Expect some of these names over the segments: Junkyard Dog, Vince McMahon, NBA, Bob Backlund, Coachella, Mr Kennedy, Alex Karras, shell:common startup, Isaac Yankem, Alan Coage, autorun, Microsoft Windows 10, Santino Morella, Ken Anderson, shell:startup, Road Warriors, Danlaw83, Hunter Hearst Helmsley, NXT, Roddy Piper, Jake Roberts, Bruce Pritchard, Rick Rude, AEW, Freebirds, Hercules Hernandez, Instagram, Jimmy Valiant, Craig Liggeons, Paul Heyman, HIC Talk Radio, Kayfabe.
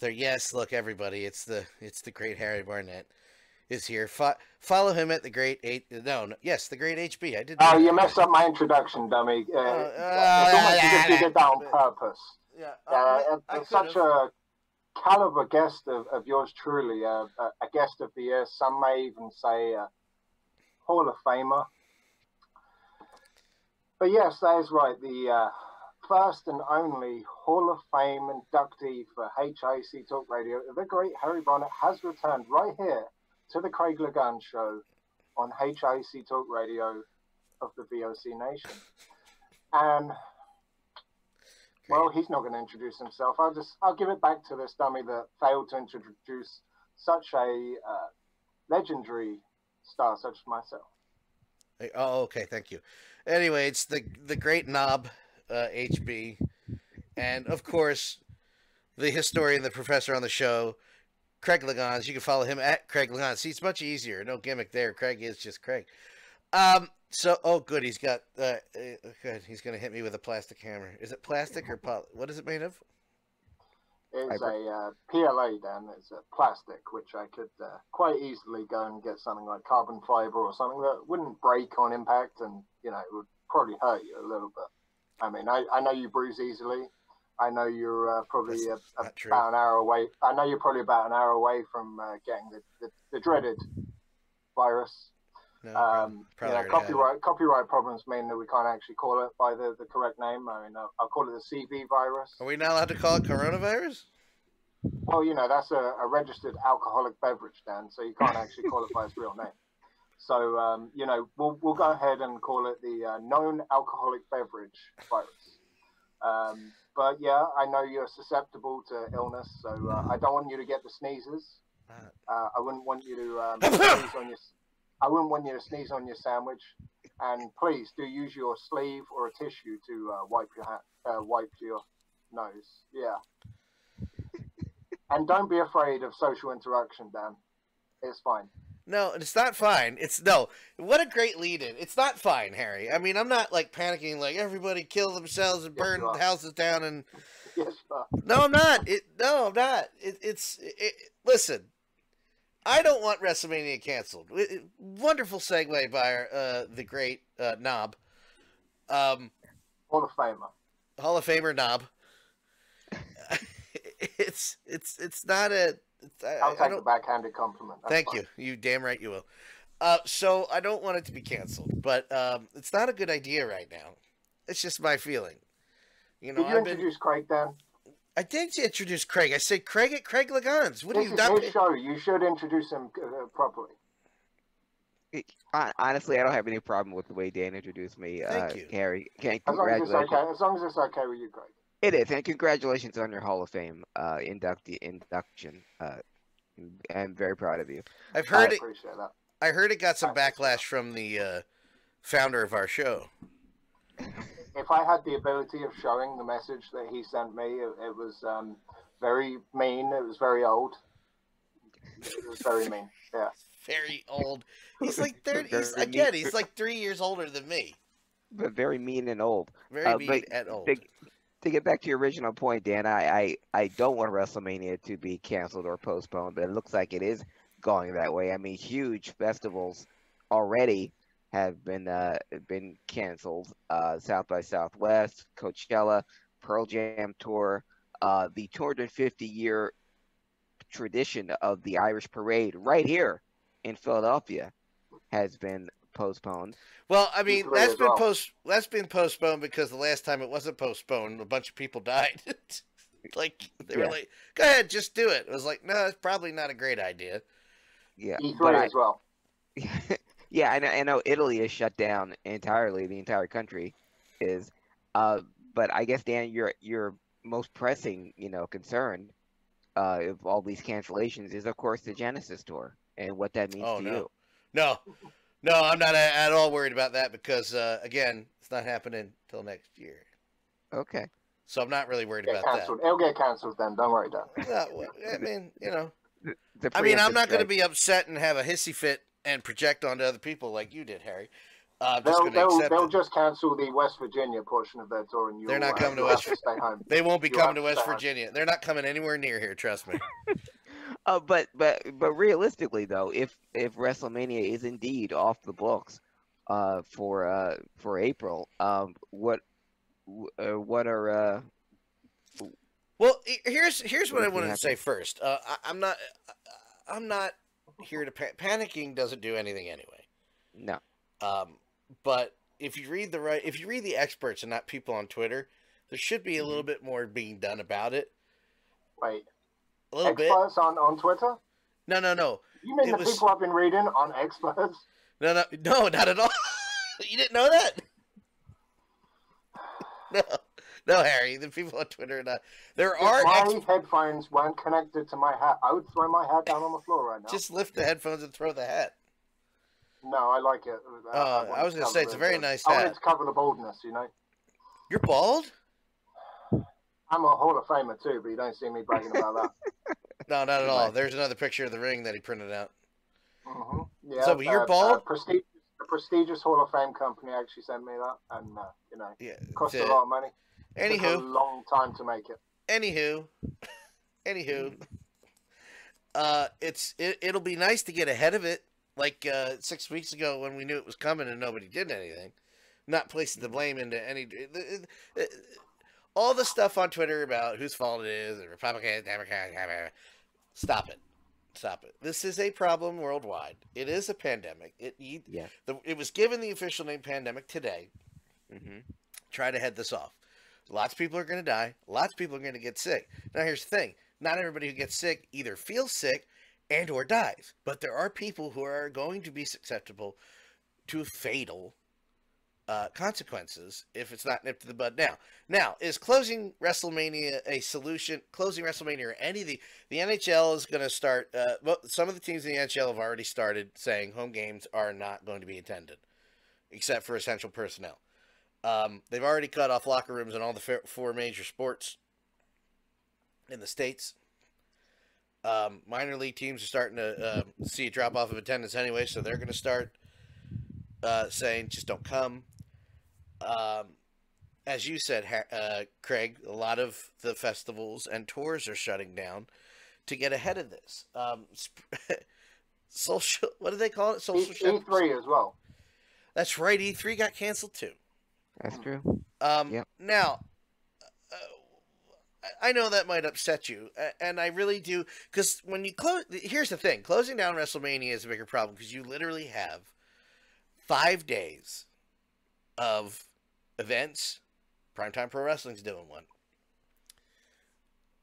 They're, yes, look, everybody, it's the great Harry Barnett is here. Follow him at the great H. No, yes, the great HB. I did. Oh, you messed up my introduction, dummy. It's almost as if you did that on purpose. Yeah, it's such a caliber guest of yours truly, a guest of the year. Some may even say Hall of Famer. But yes, that is right. The first and only Hall of Fame inductee for HIC Talk Radio, the great Harry Barnett, has returned right here to the Craig Liggeons Show on HIC Talk Radio of the VOC Nation. And, well, he's not going to introduce himself. I'll give it back to this dummy that failed to introduce such a legendary star such as myself. Oh, okay, thank you. Anyway, it's the great knob, HB, and of course, the historian, the professor on the show, Craig Liggeons. You can follow him at Craig Liggeons. See, it's much easier. No gimmick there. Craig is just Craig. So, oh, good. He's got, good. He's going to hit me with a plastic hammer. Is it plastic or poly? What is it made of? It's a PLA, Dan. It's a plastic, which I could quite easily go and get something like carbon fiber or something that wouldn't break on impact, and, you know, it would probably hurt you a little bit. I mean, I know you bruise easily. I know you're probably about an hour away. I know you're probably about an hour away from getting the dreaded virus. No, probably copyright problems mean that we can't actually call it by the correct name. I mean, I'll call it the CV virus. Are we not allowed to call it coronavirus? Well, you know, that's a registered alcoholic beverage, Dan, so you can't actually call it by its real name. So, you know, we'll go ahead and call it the known alcoholic beverage virus. But, yeah, I know you're susceptible to illness, so I don't want you to get the sneezes. I wouldn't want you to sneeze on your... I wouldn't want you to sneeze on your sandwich, and please do use your sleeve or a tissue to wipe your nose. Yeah, and don't be afraid of social interaction, Dan. It's fine. No, it's not fine. It's no. What a great lead-in. It's not fine, Harry. I mean, I'm not like panicking, like everybody kill themselves and burn houses down and. Yes, sir. No, I'm not. Listen. I don't want WrestleMania canceled. Wonderful segue by our, the great Knob. Hall of Famer. Hall of Famer Knob. It's not a... I'll take a backhanded compliment. That's fine. You damn right you will. So I don't want it to be canceled, but it's not a good idea right now. It's just my feeling. You know, Did you introduce Craig then? I didn't introduce Craig. I said Craig at Craig Liggeons. What are you doing? This is his show. You should introduce him properly. Honestly, I don't have any problem with the way Dan introduced me. Thank you, Harry. As long as it's okay with you, Craig. It is, and congratulations on your Hall of Fame induction. I'm very proud of you. I've heard appreciate that. I heard it got some backlash from the founder of our show. If I had the ability of showing the message that he sent me, it was very mean. It was very old. It was very mean. Yeah. Very old. He's like 30. He's like 3 years older than me. But very mean and old. Very mean and old. To get back to your original point, Dan, I don't want WrestleMania to be canceled or postponed, but it looks like it is going that way. I mean, huge festivals already have been canceled. South by Southwest, Coachella, Pearl Jam tour, the 250-year tradition of the Irish Parade right here in Philadelphia has been postponed. Well, I mean, that's been postponed because the last time it wasn't postponed, a bunch of people died. Like they were like, "Go ahead, just do it." It was like, "No, that's probably not a great idea." Yeah, E3 as well. Yeah, I know Italy is shut down entirely. The entire country is, but I guess, Dan, your most pressing, you know, concern of all these cancellations is, of course, the Genesis tour and what that means to you. No, I'm not at all worried about that because, again, it's not happening till next year. Okay. So I'm not really worried about that. It'll get canceled then. Don't worry, Dan. I mean, you know, I'm not going to be upset and have a hissy fit and project onto other people like you did, Harry. They'll just cancel the West Virginia portion of their tour, and they're not coming to West Virginia. They won't be coming to West Virginia. They're not coming anywhere near here. Trust me. But realistically, though, if WrestleMania is indeed off the books for April, what are well, here's what I wanted to say first. I'm not here to panicking. Doesn't do anything anyway. No. But if you read the experts and not people on Twitter, there should be a little bit more being done about it. Wait, a little bit on Twitter? No. You mean the people I've been reading on experts? No, not at all. You didn't know that? No, Harry. The people on Twitter, my headphones weren't connected to my hat. I would throw my hat down on the floor right now. Just lift the headphones and throw the hat. No, I like it. I was going to say, it's a very nice hat. I wanted to cover the baldness, you know. You're bald? I'm a Hall of Famer, too, but you don't see me bragging about that. No, not at all. There's another picture of the ring that he printed out. Mm-hmm. Yeah, so you're bald? The prestigious Hall of Fame company actually sent me that, and, you know, it cost a lot of money. Anywho. It took a long time to make it. Anywho. It'll be nice to get ahead of it. Like 6 weeks ago when we knew it was coming and nobody did anything. Not placing the blame into any... all the stuff on Twitter about whose fault it is, and Republican, Democrat, Stop it. This is a problem worldwide. It is a pandemic. It was given the official name pandemic today. Mm-hmm. Try to head this off. Lots of people are going to die. Lots of people are going to get sick. Now here's the thing. Not everybody who gets sick either feels sick and or dies. But there are people who are going to be susceptible to fatal consequences if it's not nipped in the bud now. Now, is closing WrestleMania a solution? Closing WrestleMania or anything? The NHL is going to start... well, some of the teams in the NHL have already started saying home games are not going to be attended, except for essential personnel. They've already cut off locker rooms in all the four major sports in the States. Minor league teams are starting to see a drop off of attendance anyway, so they're going to start saying just don't come. As you said, Craig, a lot of the festivals and tours are shutting down to get ahead of this. Social, what do they call it? Social E3 as well. That's right. E3 got canceled too. That's true. Yep. Now, I know that might upset you, and I really do, because when you close... Here's the thing. Closing down WrestleMania is a bigger problem, because you literally have 5 days of events. Primetime Pro Wrestling's doing one.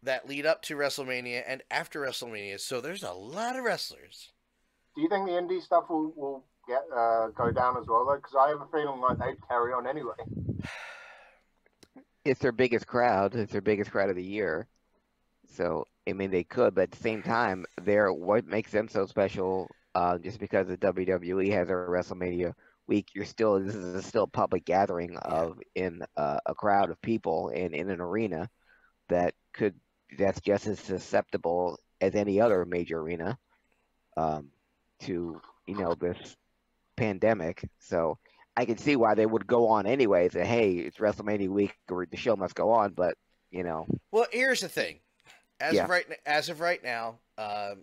That lead up to WrestleMania and after WrestleMania, so there's a lot of wrestlers. Do you think the indie stuff will get go down as well, though? Because I have a feeling like they'd carry on anyway. It's their biggest crowd. It's their biggest crowd of the year. So, I mean, they could, but at the same time, they're what makes them so special. Just because the WWE has their WrestleMania week, this is still a public gathering of a crowd of people in an arena that's just as susceptible as any other major arena to this pandemic. So. I can see why they would go on anyway. Say, hey, it's WrestleMania week, or the show must go on. But well, here's the thing. As of right now,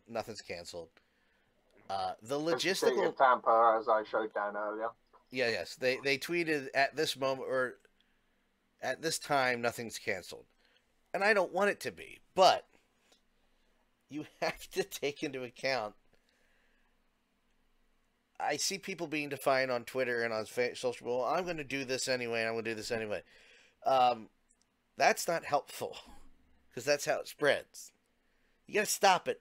nothing's canceled. The logistical of Tampa, as I showed down earlier. Yeah, yes, they tweeted at this moment or at this time, nothing's canceled, and I don't want it to be. But you have to take into account. I see people being defiant on Twitter and on social. Well, I'm going to do this anyway, and I'm going to do this anyway. That's not helpful because that's how it spreads. You got to stop it.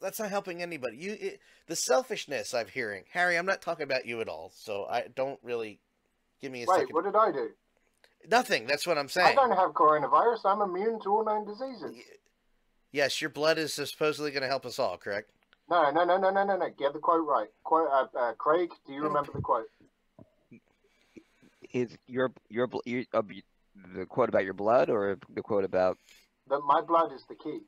That's not helping anybody. The selfishness I'm hearing, Harry. I'm not talking about you at all. So I don't really give me a second. Wait, what did I do? Nothing. That's what I'm saying. I don't have coronavirus. I'm immune to all known diseases. Yes, your blood is supposedly going to help us all. Correct. No. Get the quote right. Craig, do you remember the quote? Is your the quote about your blood or the quote about that? My blood is the key.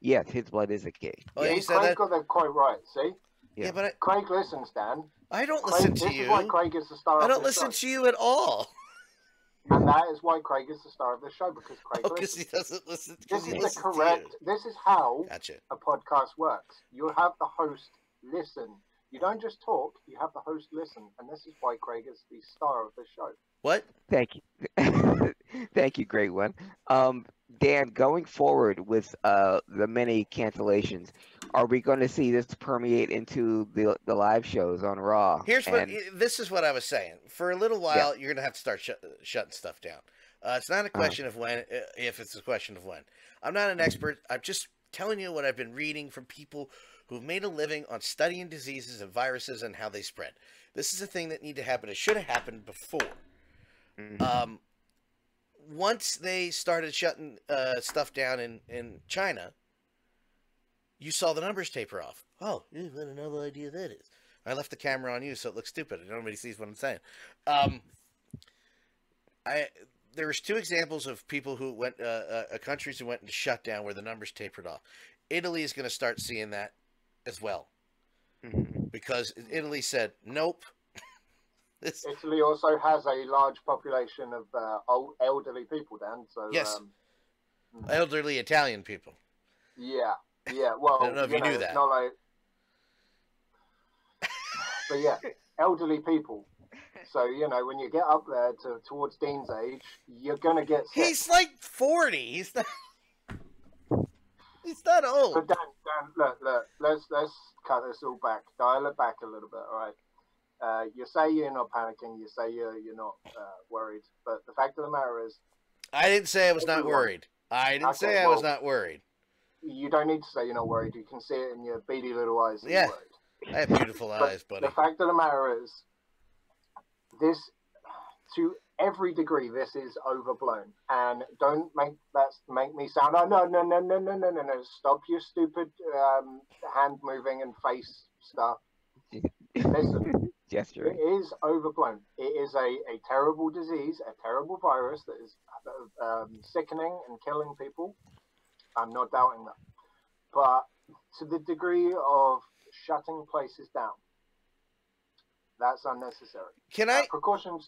Yes, his blood is the key. Oh, yeah, Craig got that quote right. See? Yeah, but Craig listens, Dan. I don't listen to you. This is why Craig is the star of the show. I don't listen to you at all. And that is why Craig is the star of the show, because Craig listens. He doesn't listen. This is the correct. This is how a podcast works. You have the host listen. You don't just talk. You have the host listen, and this is why Craig is the star of the show. What? Thank you, thank you, great one. Dan, going forward with the many cancellations, are we going to see this permeate into the live shows on Raw? Here's this is what I was saying. For a little while, you're going to have to start shutting stuff down. It's not a question of when, if it's a question of when. I'm not an expert. I'm just telling you what I've been reading from people who've made a living on studying diseases and viruses and how they spread. This is a thing that need to happen. It should have happened before. Mm-hmm. Once they started shutting stuff down in China, you saw the numbers taper off. Oh, what a novel idea that is. I left the camera on you, so it looks stupid. Nobody sees what I'm saying. There was 2 examples of people who went, countries who went into shutdown where the numbers tapered off. Italy is going to start seeing that as well. Mm-hmm. Because Italy said, nope. Italy also has a large population of elderly people, Dan. So, yes. Elderly Italian people. Yeah. Yeah. Well, I don't know if you knew that. Not like... But yeah, elderly people. So, you know, when you get up there towards Dean's age, you're going to get sick. He's like 40. He's not old. So Dan, look. Let's cut this all back. Dial it back a little bit, all right? You say you're not panicking. You say you're not worried. But the fact of the matter is... I didn't say I was not worried. I didn't say I was not worried. You don't need to say you're not worried. You can see it in your beady little eyes. Yeah, I have beautiful eyes, buddy. The fact of the matter is, this, to every degree, this is overblown. And don't make me sound, oh, no. Stop your stupid hand moving and face stuff. Listen. Gesture. It is overblown. It is a terrible disease, a terrible virus that is sickening and killing people. I'm not doubting that. But to the degree of shutting places down, that's unnecessary. Can I? Precautions.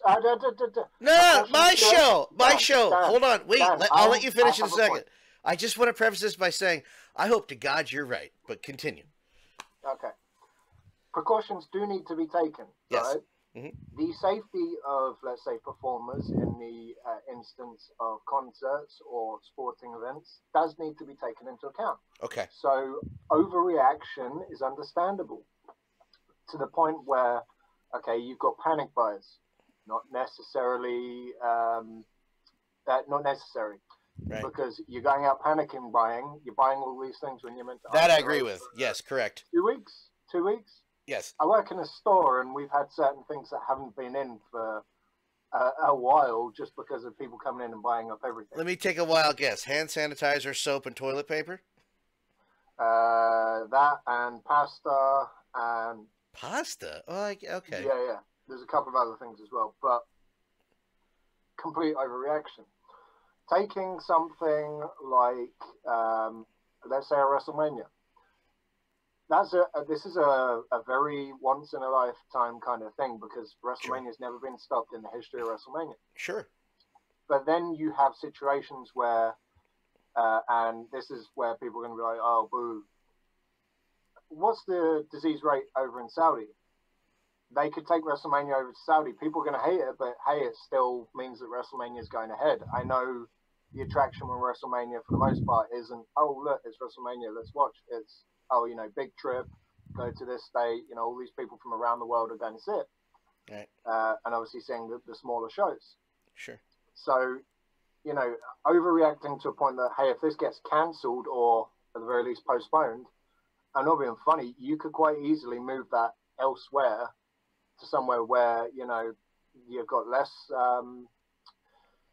No, my show. My show. Hold on. Wait, I'll let you finish in a second. I just want to preface this by saying, I hope to God you're right, but continue. Okay. Precautions do need to be taken, yes. Right? Mm-hmm. The safety of, let's say, performers in the instance of concerts or sporting events does need to be taken into account. Okay. So overreaction is understandable to the point where, okay, you've got panic buyers, not necessarily not necessary, right? Because you're going out panicking buying, you're buying all these things when you're meant to. That I agree with. Yes, correct. 2 weeks. 2 weeks. Yes. I work in a store, and we've had certain things that haven't been in for a while just because of people coming in and buying up everything. Let me take a wild guess. Hand sanitizer, soap, and toilet paper? That and pasta and... Pasta? Oh, okay. Yeah, yeah. There's a couple of other things as well, but complete overreaction. Taking something like, let's say, a WrestleMania. That's this is a very once in a lifetime kind of thing, because WrestleMania's never been stopped in the history of WrestleMania. Sure. But then you have situations where, and this is where people are going to be like, oh, boo. What's the disease rate over in Saudi? They could take WrestleMania over to Saudi. People are going to hate it, but hey, it still means that WrestleMania is going ahead. I know the attraction with WrestleMania for the most part isn't, oh, look, it's WrestleMania, let's watch. It's, oh, you know, big trip, go to this state, you know, all these people from around the world are going to see it. Right. And obviously seeing the smaller shows. Sure. So, you know, overreacting to a point that, hey, if this gets cancelled or at the very least postponed, I'm not being funny, you could quite easily move that elsewhere to somewhere where, you know, you've got less of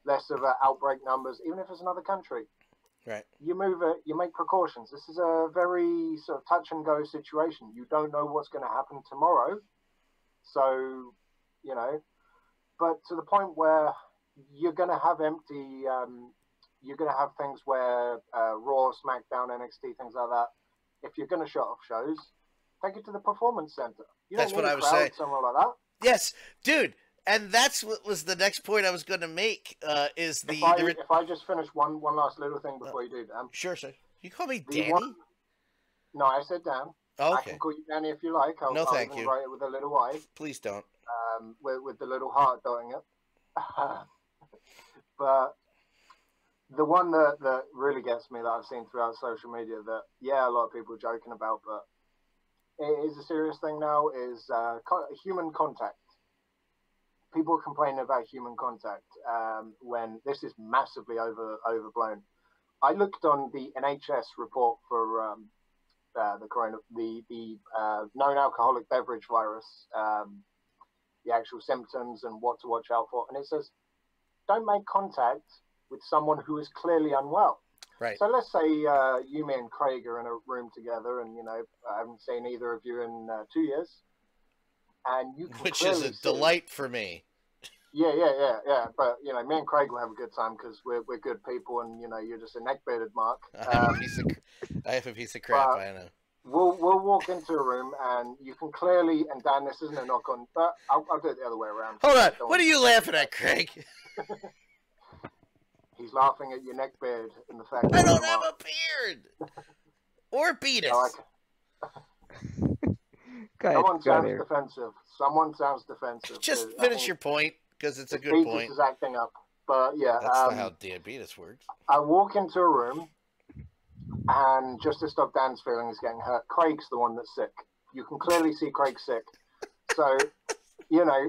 an outbreak numbers, even if it's another country. Right. You move it, you make precautions. This is a very sort of touch and go situation. You don't know what's going to happen tomorrow. So, you know, but to the point where you're going to have empty, you're going to have things where Raw, SmackDown, NXT, things like that. If you're going to shut off shows, Take it to the performance center. You don't need a crowd somewhere like that. Yes, dude. And that's what was the next point I was going to make. Is the if I just finish one last little thing before you do, Dan. Sure, sir. You call me Danny? No, I said Dan. Oh, okay. I can call you Danny if you like. I'll write it with a little Y. Please don't. With the little heart doing it. But the one that really gets me that I've seen throughout social media that, yeah, a lot of people are joking about, but it is a serious thing now, is human contact. People complain about human contact when this is massively overblown. I looked on the NHS report for the non-alcoholic beverage virus, the actual symptoms and what to watch out for, and it says don't make contact with someone who is clearly unwell. Right. So let's say you, me, and Craig are in a room together, and you know I haven't seen either of you in 2 years, and you can which is a delight for me. Yeah. But you know, me and Craig will have a good time because we're good people, and you know, you're just a neckbearded Mark. I have a piece of crap. I know. We'll walk into a room, and you can clearly, and Dan, this isn't a knock on, but I'll do it the other way around. Hold on, what are you laughing at, Craig? He's laughing at your neck beard and the fact that I don't have a beard or beat us. Someone sounds defensive. Just finish your point because it's a good point. Is acting up, but yeah, that's not how diabetes works. I walk into a room, and just to stop Dan's feelings getting hurt, Craig's the one that's sick. You can clearly see Craig's sick. So, you know,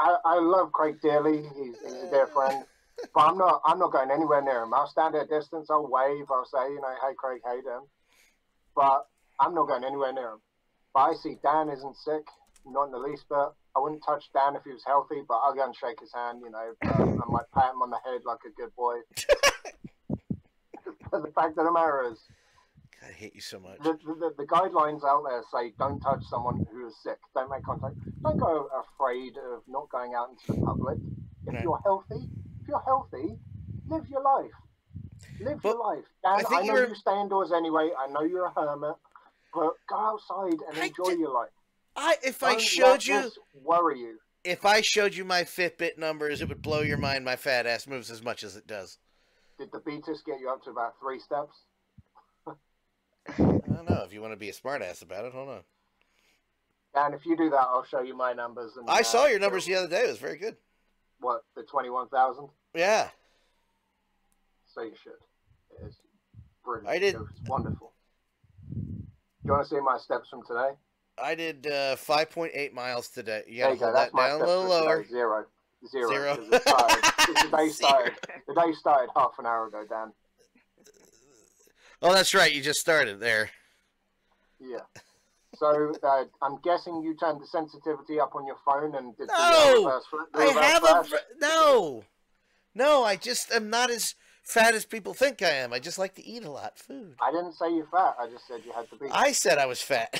I love Craig dearly. He's a dear friend. But I'm not going anywhere near him. I'll stand at a distance. I'll wave. I'll say, you know, hey, Craig, hey, Dan. But I'm not going anywhere near him. But I see Dan isn't sick, not in the least bit. I wouldn't touch Dan if he was healthy, but I'll go and shake his hand, you know. I might pat him on the head like a good boy. But the fact of the matter is, I hate you so much. The guidelines out there say don't touch someone who is sick. Don't make contact. Don't go afraid of not going out into the public. If you're healthy, live your life. Live your life. Dan, I know you stay indoors anyway. I know you're a hermit, but go outside and enjoy your life. If I showed you my Fitbit numbers, it would blow your mind. My fat ass moves as much as it does. Did the beatus get you up to about 3 steps? I don't know. If you want to be a smartass about it, hold on. And if you do that, I'll show you my numbers. And I saw your numbers the other day. It was very good. What, the 21,000? Yeah. So you should. It's brilliant. I did. It was wonderful. Do you want to see my steps from today? I did 5.8 miles today. Yeah, there you go. That's my steps from today. Zero. The day started half an hour ago, Dan. Oh, that's right. You just started there. Yeah. So I'm guessing you turned the sensitivity up on your phone and did No, I just am not as fat as people think I am. I just like to eat a lot of food. I didn't say you're fat. I just said you had to be. I said I was fat.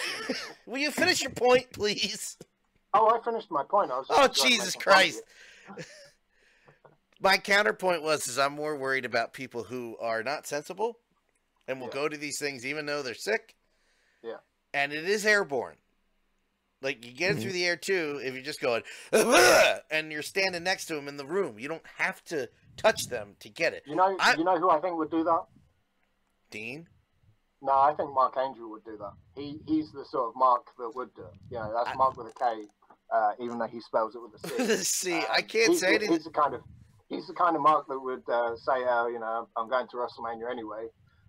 Will you finish your point, please? Oh, I finished my point. Oh, Jesus Christ. My counterpoint was I'm more worried about people who are not sensible and will go to these things even though they're sick. Yeah. And it is airborne. Like, you get it through the air, too, if you're just going, and you're standing next to them in the room. You don't have to touch them to get it. You know who I think would do that? Dean? No, I think Mark Angel would do that. He's the sort of Mark that would do it. You know, that's Mark with a K. Even though he spells it with a C. I can't say anything. He's the kind of Mark that would say, "Oh, you know, I'm going to WrestleMania anyway,"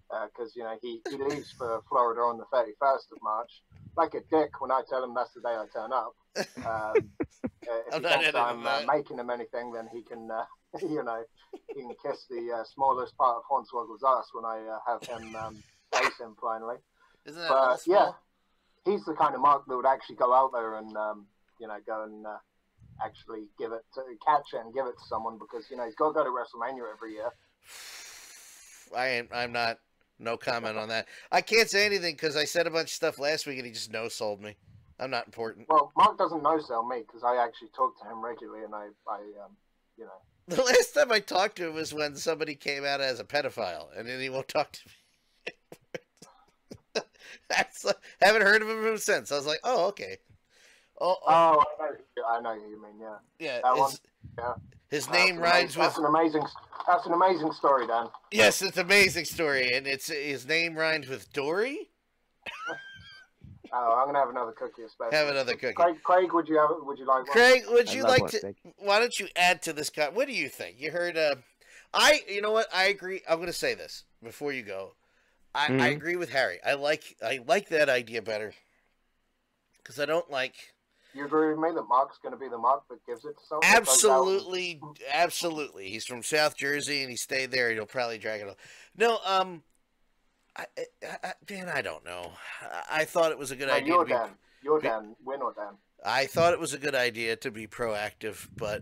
because you know he leaves for Florida on the 31st of March, like a dick. When I tell him that's the day I turn up, if I'm making him anything, then he can, you know, he can kiss the smallest part of Hornswoggle's ass when I have him face him finally. Isn't that awesome? Yeah, he's the kind of Mark that would actually go out there and. You know, go and actually catch it and give it to someone because, you know, he's got to go to WrestleMania every year. No comment on that. I can't say anything because I said a bunch of stuff last week and he just no-sold me. I'm not important. Well, Mark doesn't no-sell me because I actually talk to him regularly and I you know. The last time I talked to him was when somebody came out as a pedophile and then he won't talk to me. That's haven't heard of him since. I was like, oh, okay. I know who you mean, yeah. Yeah, his name rhymes with... That's an amazing story, Dan. Yes, it's an amazing story, and it's his name rhymes with Dory? Oh, I'm gonna have another cookie, especially. Have another cookie. Craig, would you have? Would you like one? Craig, would you like to? Why don't you add to this? What do you think? You heard? You know what? I agree. I'm gonna say this before you go. I agree with Harry. I like that idea better because I don't like. You agree with me that Mark's gonna be the Mark that gives it to someone? Absolutely, absolutely. He's from South Jersey and he stayed there. He'll probably drag it on. No, Dan, I don't know. I thought it was a good idea. You're Dan. I thought it was a good idea to be proactive, but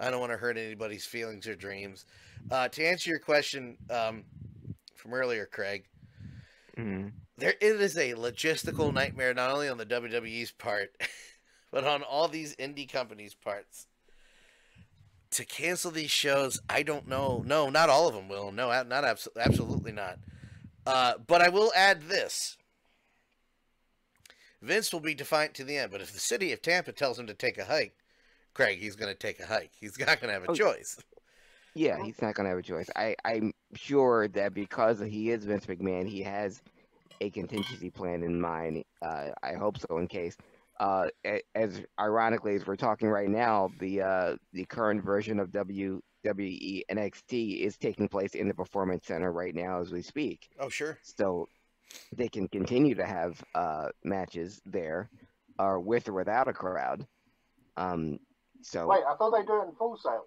I don't want to hurt anybody's feelings or dreams. To answer your question from earlier, Craig, it is a logistical nightmare, not only on the WWE's part, but on all these indie companies' parts. To cancel these shows, I don't know. No, not all of them will. No, not absolutely not. But I will add this. Vince will be defiant to the end, but if the city of Tampa tells him to take a hike, Craig, he's going to take a hike. He's not going to have a choice. Yeah, he's not going to have a choice. I'm sure that because he is Vince McMahon, he has a contingency plan in mind. I hope so, in case. As ironically as we're talking right now, the current version of WWE NXT is taking place in the Performance Center right now as we speak. Oh, sure. So they can continue to have matches there, or with or without a crowd. Wait, I thought they do it in Full Sail.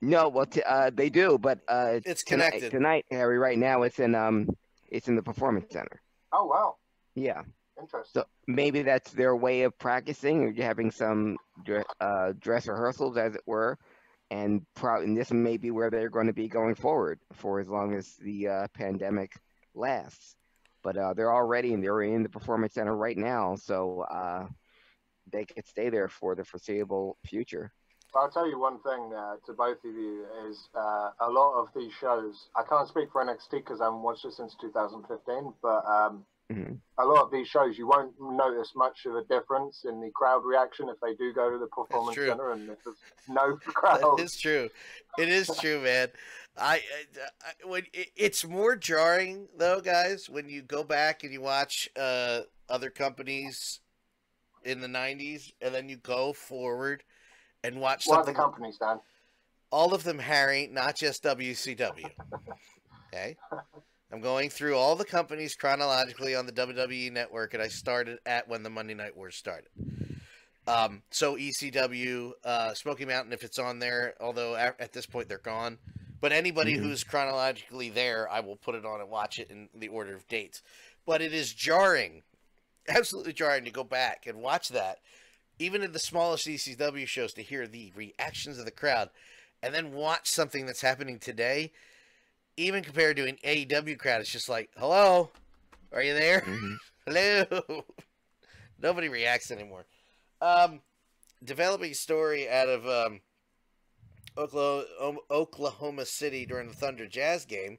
No, well, they do, but it's connected tonight, Harry. Right now, it's in the Performance Center. Oh wow. Yeah. Interesting. So maybe that's their way of practicing, or having some dress rehearsals, as it were. And probably this may be where they're going to be going forward for as long as the pandemic lasts. But they're in the Performance Center right now, so they could stay there for the foreseeable future. I'll tell you one thing to both of you is a lot of these shows, I can't speak for NXT because I haven't watched it since 2015, but a lot of these shows, you won't notice much of a difference in the crowd reaction if they do go to the Performance Center and there's no crowd. That is true. It is true, man. It's more jarring, though, guys, when you go back and you watch other companies in the 90s, and then you go forward and watch something. What other companies, Dan? All of them, Harry, not just WCW. Okay? I'm going through all the companies chronologically on the WWE Network, and I started at when the Monday Night Wars started. So ECW, Smoky Mountain, if it's on there, although at this point they're gone. But anybody who's chronologically there, I will put it on and watch it in the order of dates. But it is jarring, absolutely jarring, to go back and watch that, even in the smallest ECW shows, to hear the reactions of the crowd, and then watch something that's happening today. Even compared to an AEW crowd, it's just like, hello, are you there? Hello. Nobody reacts anymore. Developing story out of Oklahoma City during the Thunder Jazz game.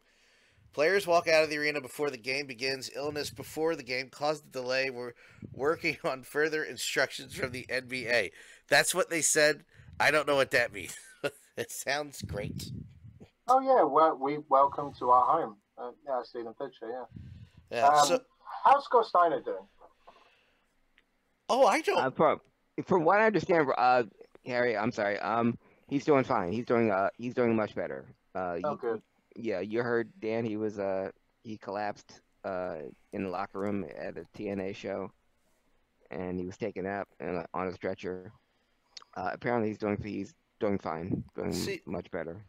Players walk out of the arena before the game begins. Illness before the game caused the delay. We're working on further instructions from the NBA. That's what they said. I don't know what that means. It sounds great. Oh yeah, we welcome to our home. Yeah, I see the picture. Yeah. How's Scott Steiner doing? Oh, I don't. From what I understand, Harry, I'm sorry. He's doing fine. He's doing much better. Good. Yeah, you heard Dan. He was he collapsed in the locker room at a TNA show, and he was taken up and on a stretcher. Apparently, he's doing fine. Doing much better.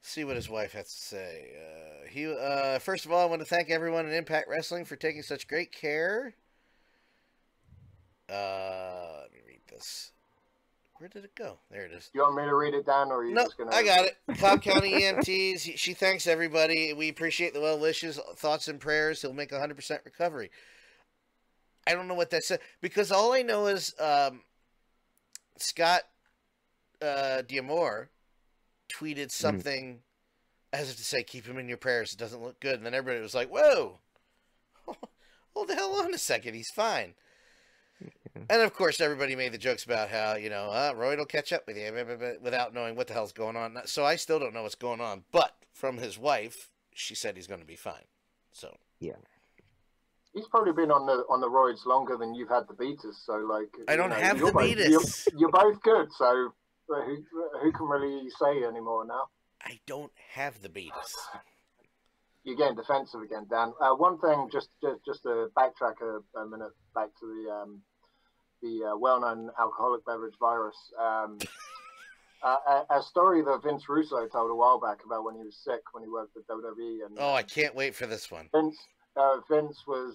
See what his wife has to say. First of all, I want to thank everyone at Impact Wrestling for taking such great care. Let me read this. Where did it go? There it is. You want me to read it down, or are you just going to... I got it. Cobb County EMTs. She thanks everybody. We appreciate the well wishes, thoughts, and prayers. He'll make 100% recovery. I don't know what that said, because all I know is Scott D'Amore tweeted something as if to say, keep him in your prayers, it doesn't look good. And then everybody was like, whoa, hold the hell on a second, he's fine. And of course, everybody made the jokes about how, you know, Roy will catch up with you without knowing what the hell's going on. So I still don't know what's going on. But from his wife, she said he's going to be fine. So yeah, he's probably been on the roids longer than you've had the beaters. So like, I don't have the beaters. You're both good. So who can really say anymore now? I don't have the beaters. You're getting defensive again, Dan. One thing, just to backtrack a minute back to the well-known alcoholic beverage virus. A story that Vince Russo told a while back about when he was sick, when he worked at WWE. And, I can't wait for this one. Vince was,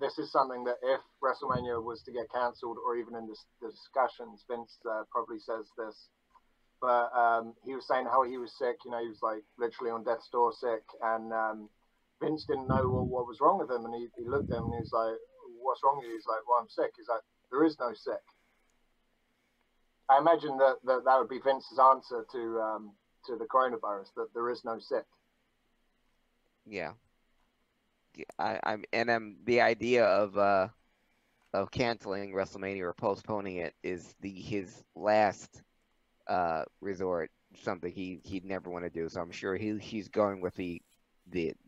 this is something that if WrestleMania was to get cancelled, or even in the discussions, Vince probably says this. But he was saying how he was sick, you know, he was like literally on death's door sick. And Vince didn't know what was wrong with him. And he looked at him and he was like, what's wrong with you? He's like, well, I'm sick. He's like, there is no sick. I imagine that would be Vince's answer to the coronavirus, that there is no sick. Yeah. The idea of canceling WrestleMania or postponing it is his last resort, something he'd never want to do. So I'm sure he's going with the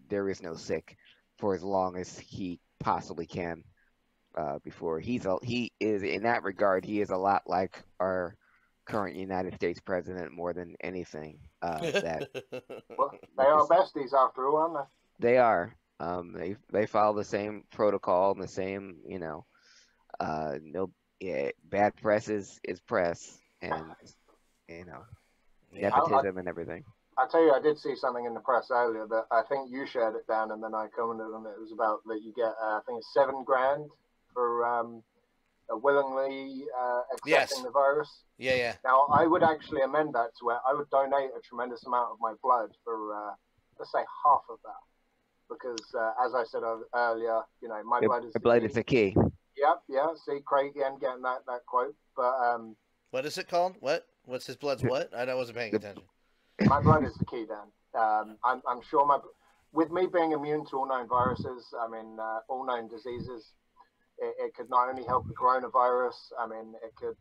there is no sick for as long as he possibly can before he is in that regard. He is a lot like our current United States president, more than anything. Well, they are besties after all, aren't they? They are. They follow the same protocol and the same, you know, bad press is press, and you know, nepotism and everything. I tell you, I did see something in the press earlier that I think you shared it, Dan, and then I commented on it. It was about that you get, I think it's $7,000 for willingly accepting the virus. Yeah, yeah. Now, I would actually amend that to where I would donate a tremendous amount of my blood for, let's say, half of that. Because, as I said earlier, you know, my blood is the key. Blood is the key. Yep, yeah. See, Craig again getting that quote. But what is it called? What? What's his blood's what? I wasn't paying attention. My blood is the key, Dan. I'm sure with me being immune to all known viruses, I mean, all known diseases, it could not only help the coronavirus, I mean, it could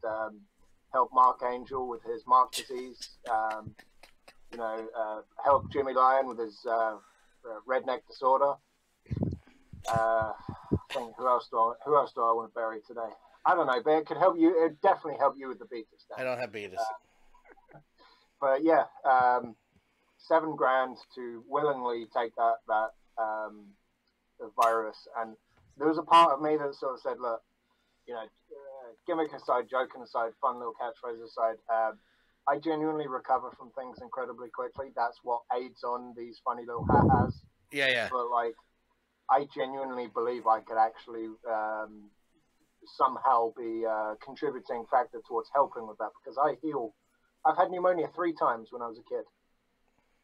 help Mark Angel with his Mark disease, you know, help Jimmy Lyon with his redneck disorder. I think who else do I want to bury today? I don't know, but it could help you. It definitely help you with the beaters. Dan. I don't have beaters. But yeah, $7,000 to willingly take that virus. And there was a part of me that sort of said, look, you know, gimmick aside, joking aside, fun little catchphrase aside, I genuinely recover from things incredibly quickly. That's what aids on these funny little ha-has. Yeah, yeah. But like, I genuinely believe I could actually somehow be a contributing factor towards helping with that, because I heal. I've had pneumonia 3 times when I was a kid.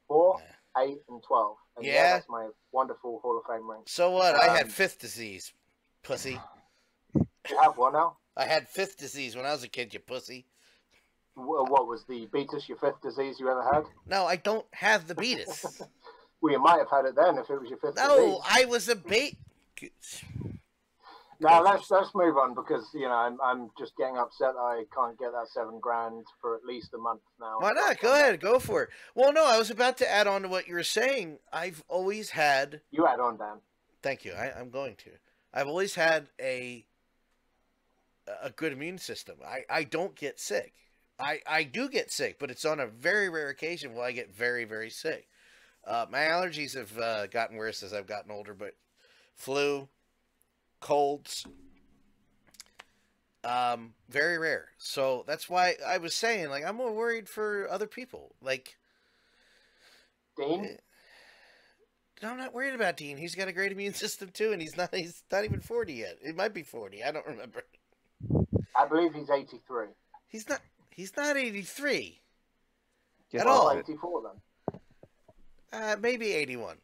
4, 8, and 12. And yeah, that's my wonderful Hall of Fame ring. So what? I had 5th disease, pussy. You have what now? I had 5th disease when I was a kid, you pussy. What was the beatus, your 5th disease you ever had? No, I don't have the beatus. Well, you might have had it then if it was your 5th disease. No, I was a bait. Now let's move on, because you know I'm just getting upset I can't get that $7,000 for at least a month now. Why not? Go ahead, go for it. Well, no, I was about to add on to what you were saying. I've always had. You add on, Dan. Thank you. I'm going to. I've always had a good immune system. I don't get sick. I do get sick, but it's on a very rare occasion where I get very, very sick. My allergies have gotten worse as I've gotten older, but flu, colds, very rare. So that's why I was saying, like, I'm more worried for other people. Like, Dean? No, I'm not worried about Dean. He's got a great immune system, too, and he's not even 40 yet. It might be 40. I don't remember. I believe he's 83. He's not 83. At all. 84, then. Maybe 81.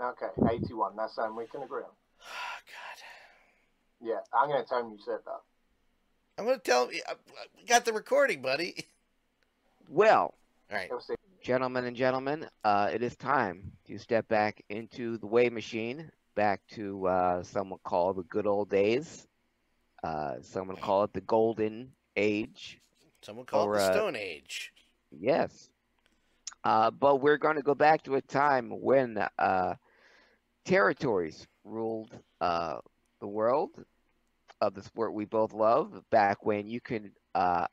Okay, 81. That's something we can agree on. Oh, God. Yeah, I'm going to tell him you said that. I'm going to tell him. We got the recording, buddy. Well, all right, gentlemen and gentlemen, it is time to step back into the weigh machine back to some would call the good old days. Some would call it the golden age. Some would call it the Stone Age. Yes. But we're going to go back to a time when territories ruled the world of the sport we both love, back when you could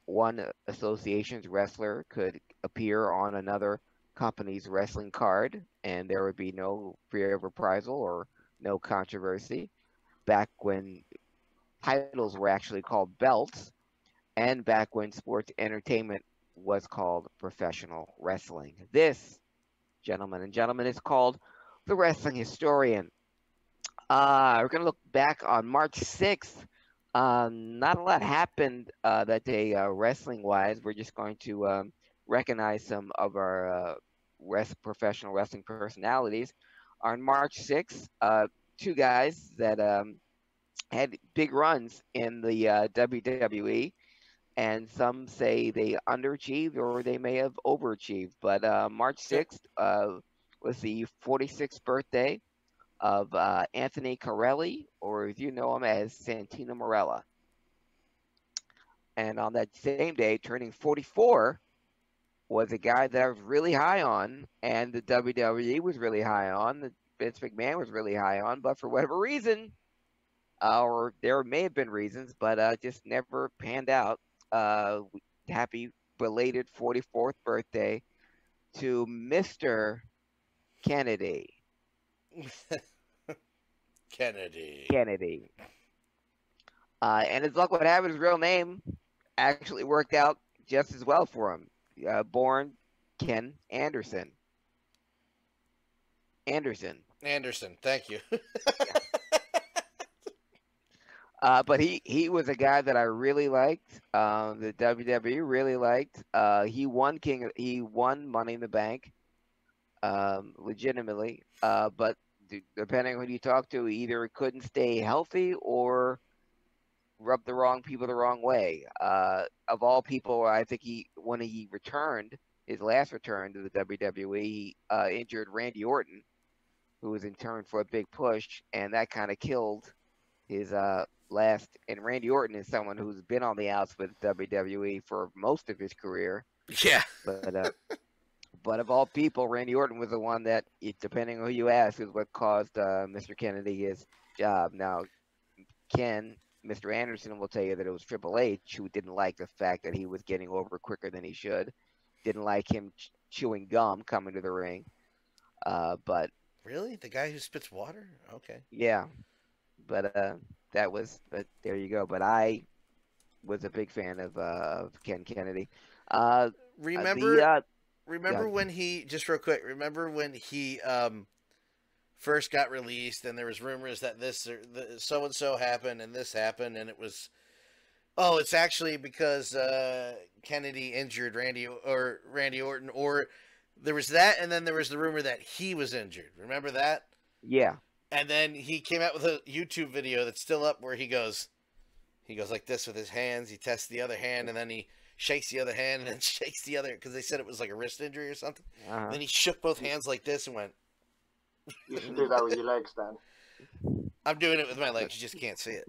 one association's wrestler could appear on another company's wrestling card and there would be no fear of reprisal or no controversy, back when titles were actually called belts, and back when sports entertainment was called professional wrestling. This, gentlemen and gentlemen, is called The Wrestling Historian. We're going to look back on March 6th. Not a lot happened that day wrestling-wise. We're just going to recognize some of our professional wrestling personalities. On March 6th, two guys that had big runs in the WWE, and some say they underachieved or they may have overachieved. But March 6th was the 46th birthday of Anthony Corelli, or as you know him as Santino Morella. And on that same day, turning 44, was a guy that I was really high on, and the WWE was really high on, the Vince McMahon was really high on, but for whatever reason, or there may have been reasons, but just never panned out. Happy belated 44th birthday to Mr. Kennedy. Kennedy. And his luck would have it, his real name actually worked out just as well for him. Born Ken Anderson. Anderson, thank you. But he was a guy that I really liked. The WWE really liked. He won Money in the Bank, legitimately. But depending on who you talk to, he either couldn't stay healthy or rubbed the wrong people the wrong way. Of all people, I think when he returned, his last return to the WWE, he injured Randy Orton, who was in turn for a big push, and that kind of killed his last. And Randy Orton is someone who's been on the outs with WWE for most of his career. Yeah. But but of all people, Randy Orton was the one that, depending on who you ask, is what caused Mr. Kennedy his job. Now, Mr. Anderson will tell you that it was Triple H who didn't like the fact that he was getting over quicker than he should, didn't like him chewing gum coming to the ring. But really, the guy who spits water? Okay. Yeah, but that was. But there you go. But I was a big fan of Ken Kennedy. Remember when he just real quick? Remember when he first got released, and there was rumors that this or so and so happened, and this happened, and it was, oh, it's actually because Kennedy injured Randy Orton, or there was that, and then there was the rumor that he was injured. Remember that? Yeah. And then he came out with a YouTube video that's still up where he goes like this with his hands. He tests the other hand, and then he shakes the other hand, and then shakes the other, because they said it was like a wrist injury or something. Uh-huh. And then he shook both hands like this and went. You should do that with your legs, Dan. I'm doing it with my legs. You just can't see it.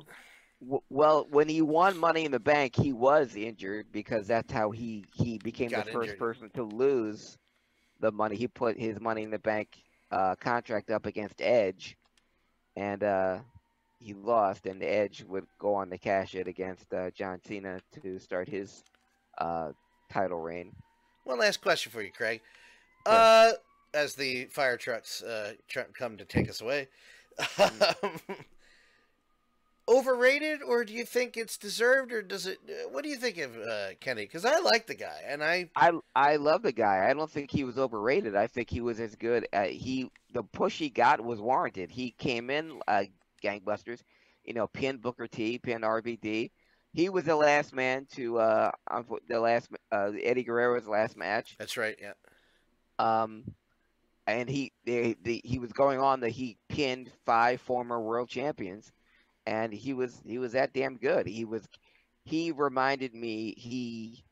Well, when he won Money in the Bank, he was injured, because that's how he became the first person to lose the money. He put his Money in the Bank contract up against Edge, and he lost, and Edge would go on to cash it against John Cena to start his title reign. One last question for you, Craig. Yeah. As the fire trucks come to take us away. Overrated, or do you think it's deserved, or does it? What do you think of Kennedy? Because I like the guy, and I love the guy. I don't think he was overrated. I think he was as good. The push he got was warranted. He came in gangbusters, pinned Booker T, pinned RVD. He was the last man to Eddie Guerrero's last match. That's right. Yeah. And he was going on that he pinned 5 former world champions, and he was that damn good. He reminded me,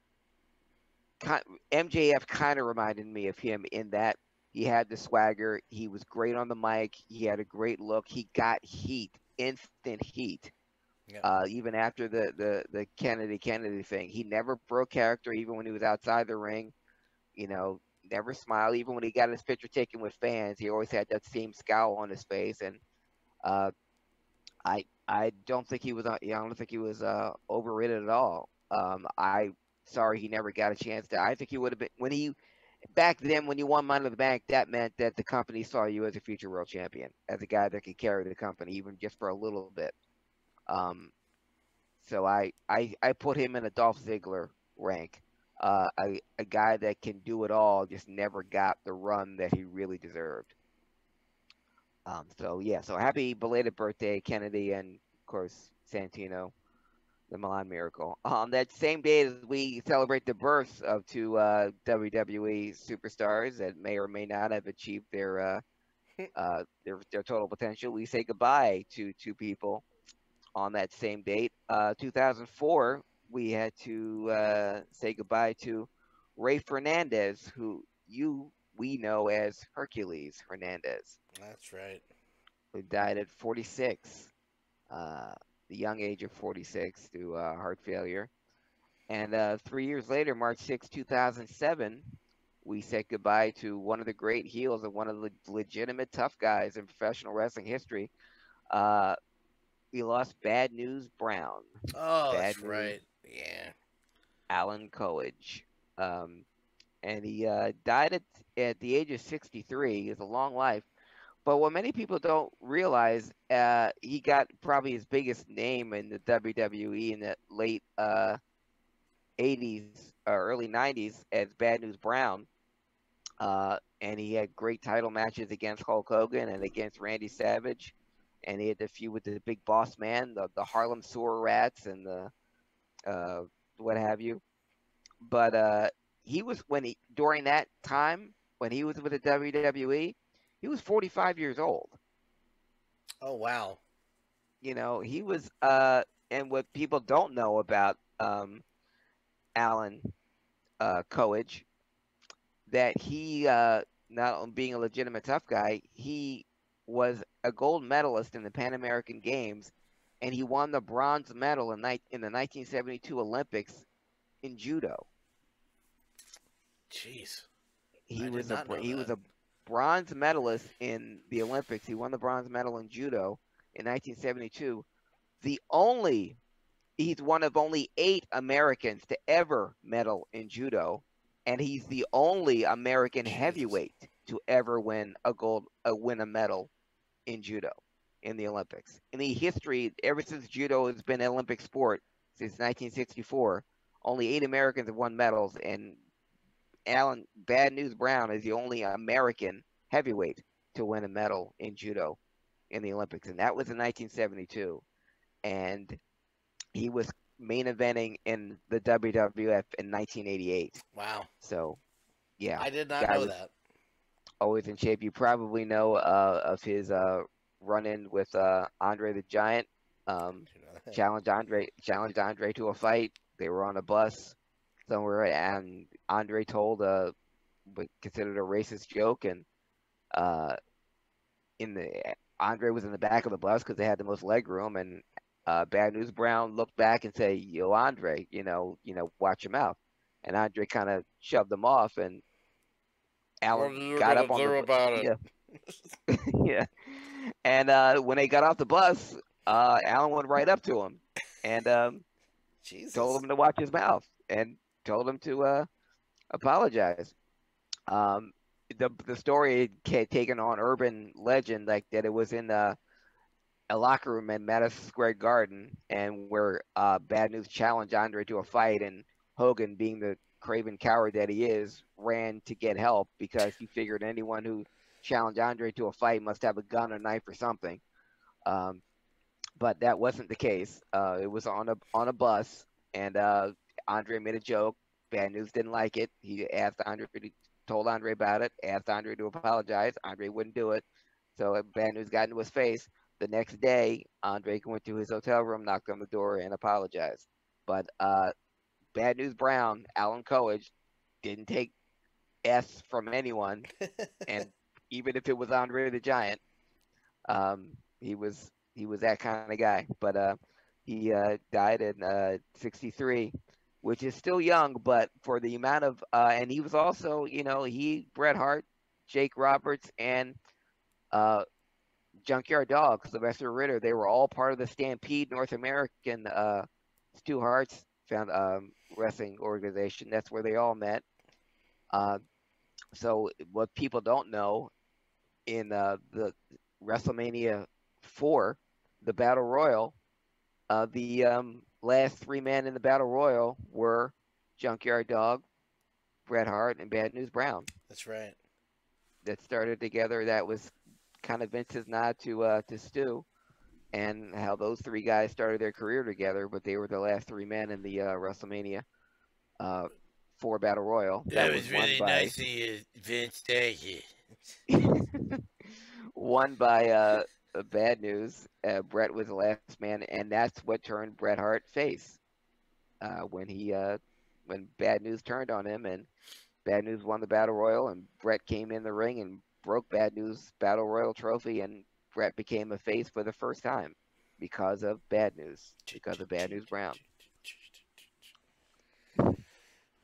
MJF kind of reminded me of him in that He had the swagger. He was great on the mic. He had a great look. He got heat, instant heat. Yeah. Even after the Kennedy thing, he never broke character. Even when he was outside the ring, you know, never smiled. Even when he got his picture taken with fans, he always had that same scowl on his face. And I don't think he was. I don't think he was overrated at all. I sorry he never got a chance to. I think he would have been when he back then when you won Money in the Bank. That meant that the company saw you as a future world champion, as a guy that could carry the company, even just for a little bit. So I put him in a Dolph Ziggler rank, a guy that can do it all, just never got the run that he really deserved. So yeah, so happy belated birthday, Kennedy, and of course Santino, the Milan Miracle. On that same day as we celebrate the birth of two WWE superstars that may or may not have achieved their total potential, we say goodbye to two people. On that same date, 2004, we had to say goodbye to Ray Fernandez, who we know as Hercules Hernandez. That's right. Who died at 46, the young age of 46, through heart failure. And 3 years later, March 6, 2007, we said goodbye to one of the great heels and one of the legitimate tough guys in professional wrestling history. We lost Bad News Brown. Oh, that's right. Yeah. Alan Coage. And he died at the age of 63. It's a long life. But what many people don't realize, he got probably his biggest name in the WWE in the late 80s or early 90s as Bad News Brown. And he had great title matches against Hulk Hogan and against Randy Savage. And he had the feud with the Big Boss Man, the Harlem Sewer Rats, and the what have you. But he was during that time when he was with the WWE, he was 45 years old. Oh wow! You know, he was. And what people don't know about Alan Coage, that he not only being a legitimate tough guy, he was a gold medalist in the Pan American Games, and he won the bronze medal in the 1972 Olympics in judo. Jeez, he was a bronze medalist in the Olympics. He won the bronze medal in judo in 1972. He's one of only 8 Americans to ever medal in judo, and he's the only American heavyweight to ever win a medal in judo in the Olympics. In the history, ever since judo has been an Olympic sport since 1964, only 8 Americans have won medals, and Alan Bad News Brown is the only American heavyweight to win a medal in judo in the Olympics, and that was in 1972. And he was main eventing in the WWF in 1988. Wow. So, yeah. I did not know that. Always in shape. You probably know of his run-in with Andre the Giant. Challenged Andre to a fight. They were on a bus somewhere, and Andre told what considered a racist joke, and Andre was in the back of the bus because they had the most leg room, and Bad News Brown looked back and say, "Yo, Andre, you know, watch your mouth." And Andre kind of shoved him off, and Alan got up on the bus. Yeah. Yeah. And when they got off the bus, Alan went right up to him and told him to watch his mouth and told him to apologize. The story had taken on urban legend, like that it was in a locker room in Madison Square Garden, and where Bad News challenged Andre to a fight, and Hogan, being the craven coward that he is, ran to get help because he figured anyone who challenged Andre to a fight must have a gun or knife or something. But that wasn't the case. It was on a bus, and Andre made a joke. Bad News didn't like it. He told Andre about it, asked Andre to apologize. Andre wouldn't do it, so Bad News got into his face. The next day, Andre went to his hotel room, knocked on the door, and apologized. But Bad News Brown, Alan Coage, didn't take S from anyone. And even if it was Andre the Giant, he was that kind of guy. But he died in 63, which is still young, but for the amount of and he was also, you know, Bret Hart, Jake Roberts, and Junkyard Dog, Sylvester Ritter, they were all part of the Stampede North American Stu Hart's wrestling organization. That's where they all met. So what people don't know, in the WrestleMania 4, the Battle Royal, the last three men in the Battle Royal were Junkyard Dog, Bret Hart, and Bad News Brown. That's right. That started together. That was kind of Vince's nod to Stu, and how those three guys started their career together, but they were the last three men in the WrestleMania 4 Battle Royal. That was really nice of you, Vince. Thank you. Won by Bad News. Bret was the last man, and that's what turned Bret Hart face when Bad News turned on him, and Bad News won the Battle Royal, and Bret came in the ring and broke Bad News' Battle Royal trophy, and Bret became a face for the first time because of Bad News, because of Bad News Brown.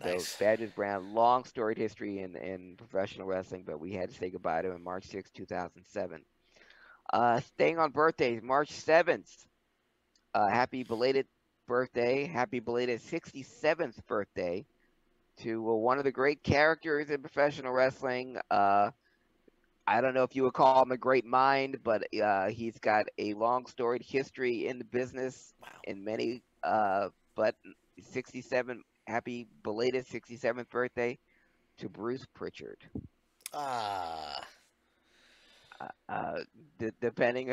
Nice. So Bad News Brown, long storied history in professional wrestling, but we had to say goodbye to him on March 6, 2007. Staying on birthdays, March 7th, happy belated birthday, happy belated 67th birthday to one of the great characters in professional wrestling. I don't know if you would call him a great mind, but he's got a long storied history in the business. Wow. In many, but 67, happy belated 67th birthday to Bruce Pritchard. Depending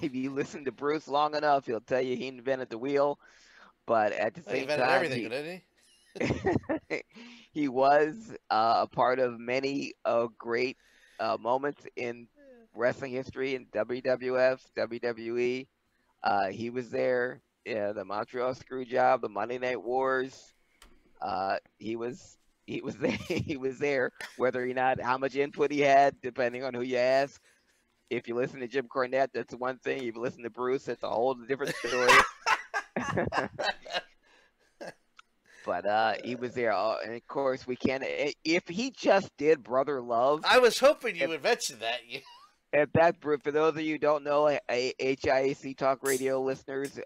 if you listen to Bruce long enough, he'll tell you he invented the wheel, but at the same time, everything, didn't he? He was a part of many great moments in wrestling history, in WWF, WWE. He was there. Yeah, the Montreal Screwjob, the Monday Night Wars. He was there. He was there. Whether or not how much input he had, depending on who you ask. If you listen to Jim Cornette, that's one thing. If you listen to Bruce, that's a whole different story. But he was there, and of course we can't. If he just did Brother Love, I was hoping you would mention that. If that, for those of you who don't know, HIC Talk Radio listeners,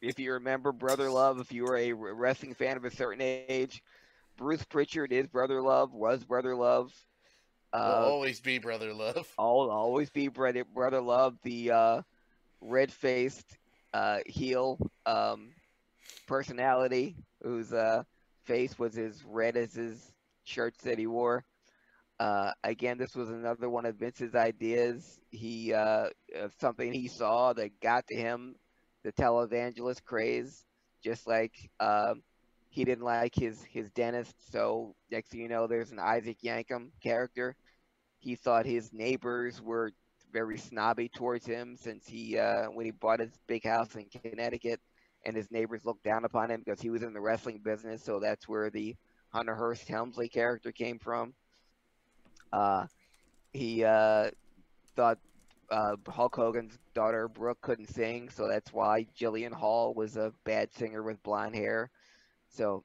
if you remember Brother Love, if you were a wrestling fan of a certain age, Bruce Pritchard is Brother Love, was Brother Love, will always be Brother Love. Always be Brother Love, the red-faced heel. Personality whose face was as red as his shirts that he wore. Again, this was another one of Vince's ideas. He something he saw that got to him, the televangelist craze. Just like he didn't like his dentist, so next thing you know, there's an Isaac Yankem character. He thought his neighbors were very snobby towards him, since he when he bought his big house in Connecticut, and his neighbors looked down upon him because he was in the wrestling business. So that's where the Hunter Hearst Helmsley character came from. He thought Hulk Hogan's daughter Brooke couldn't sing, so that's why Jillian Hall was a bad singer with blonde hair. So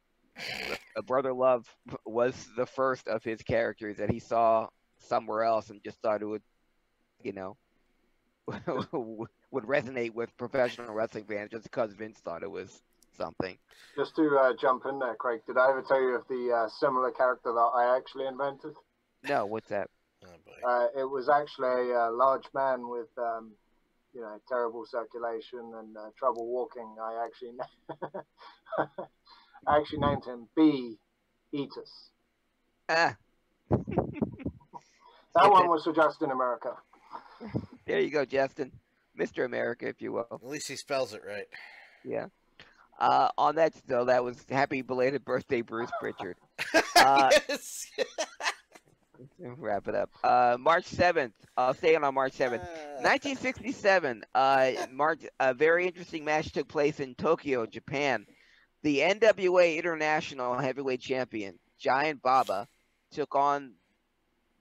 Brother Love was the first of his characters that he saw somewhere else and just thought it would, you know, would resonate with professional wrestling fans just because Vince thought it was something. Just to jump in there, Craig, did I ever tell you of the similar character that I actually invented? No, what's that? It was actually a large man with, you know, terrible circulation and trouble walking. I actually, I actually named him B. Eatus. Ah. That one was for Justin America. There you go, Justin. Mr. America, if you will. At least he spells it right. Yeah. On that, though, that was happy belated birthday, Bruce Pritchard. Yes. Wrap it up. March 7th. I'll stay on March 7th. 1967. A very interesting match took place in Tokyo, Japan. The NWA International Heavyweight Champion, Giant Baba, took on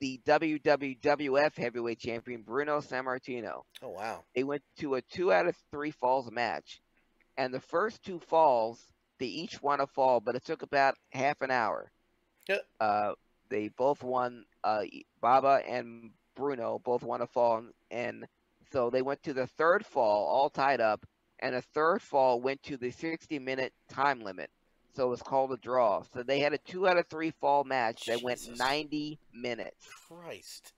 the WWF heavyweight champion Bruno Sammartino. Oh, wow. They went to a 2 out of 3 falls match. And the first 2 falls, they each won a fall, but it took about half an hour. Yep. They both won. Baba and Bruno both won a fall. And so they went to the 3rd fall, all tied up. And a 3rd fall went to the 60-minute time limit. So it was called a draw. So they had a 2 out of 3 fall match that went 90 minutes. Christ.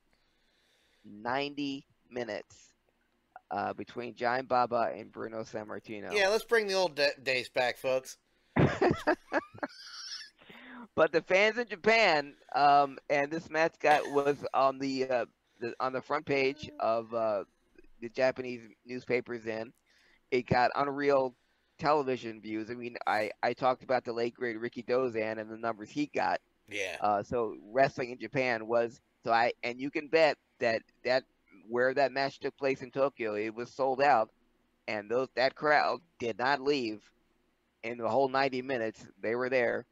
90 minutes. Between Giant Baba and Bruno Sammartino. Yeah, let's bring the old days back, folks. But the fans in Japan, and this match was on the front page of the Japanese newspapers. It got unreal television views. I mean, I talked about the late great Ricky Dozan and the numbers he got. Yeah. So wrestling in Japan was and you can bet that where that match took place in Tokyo, it was sold out, and that crowd did not leave in the whole 90 minutes. They were there.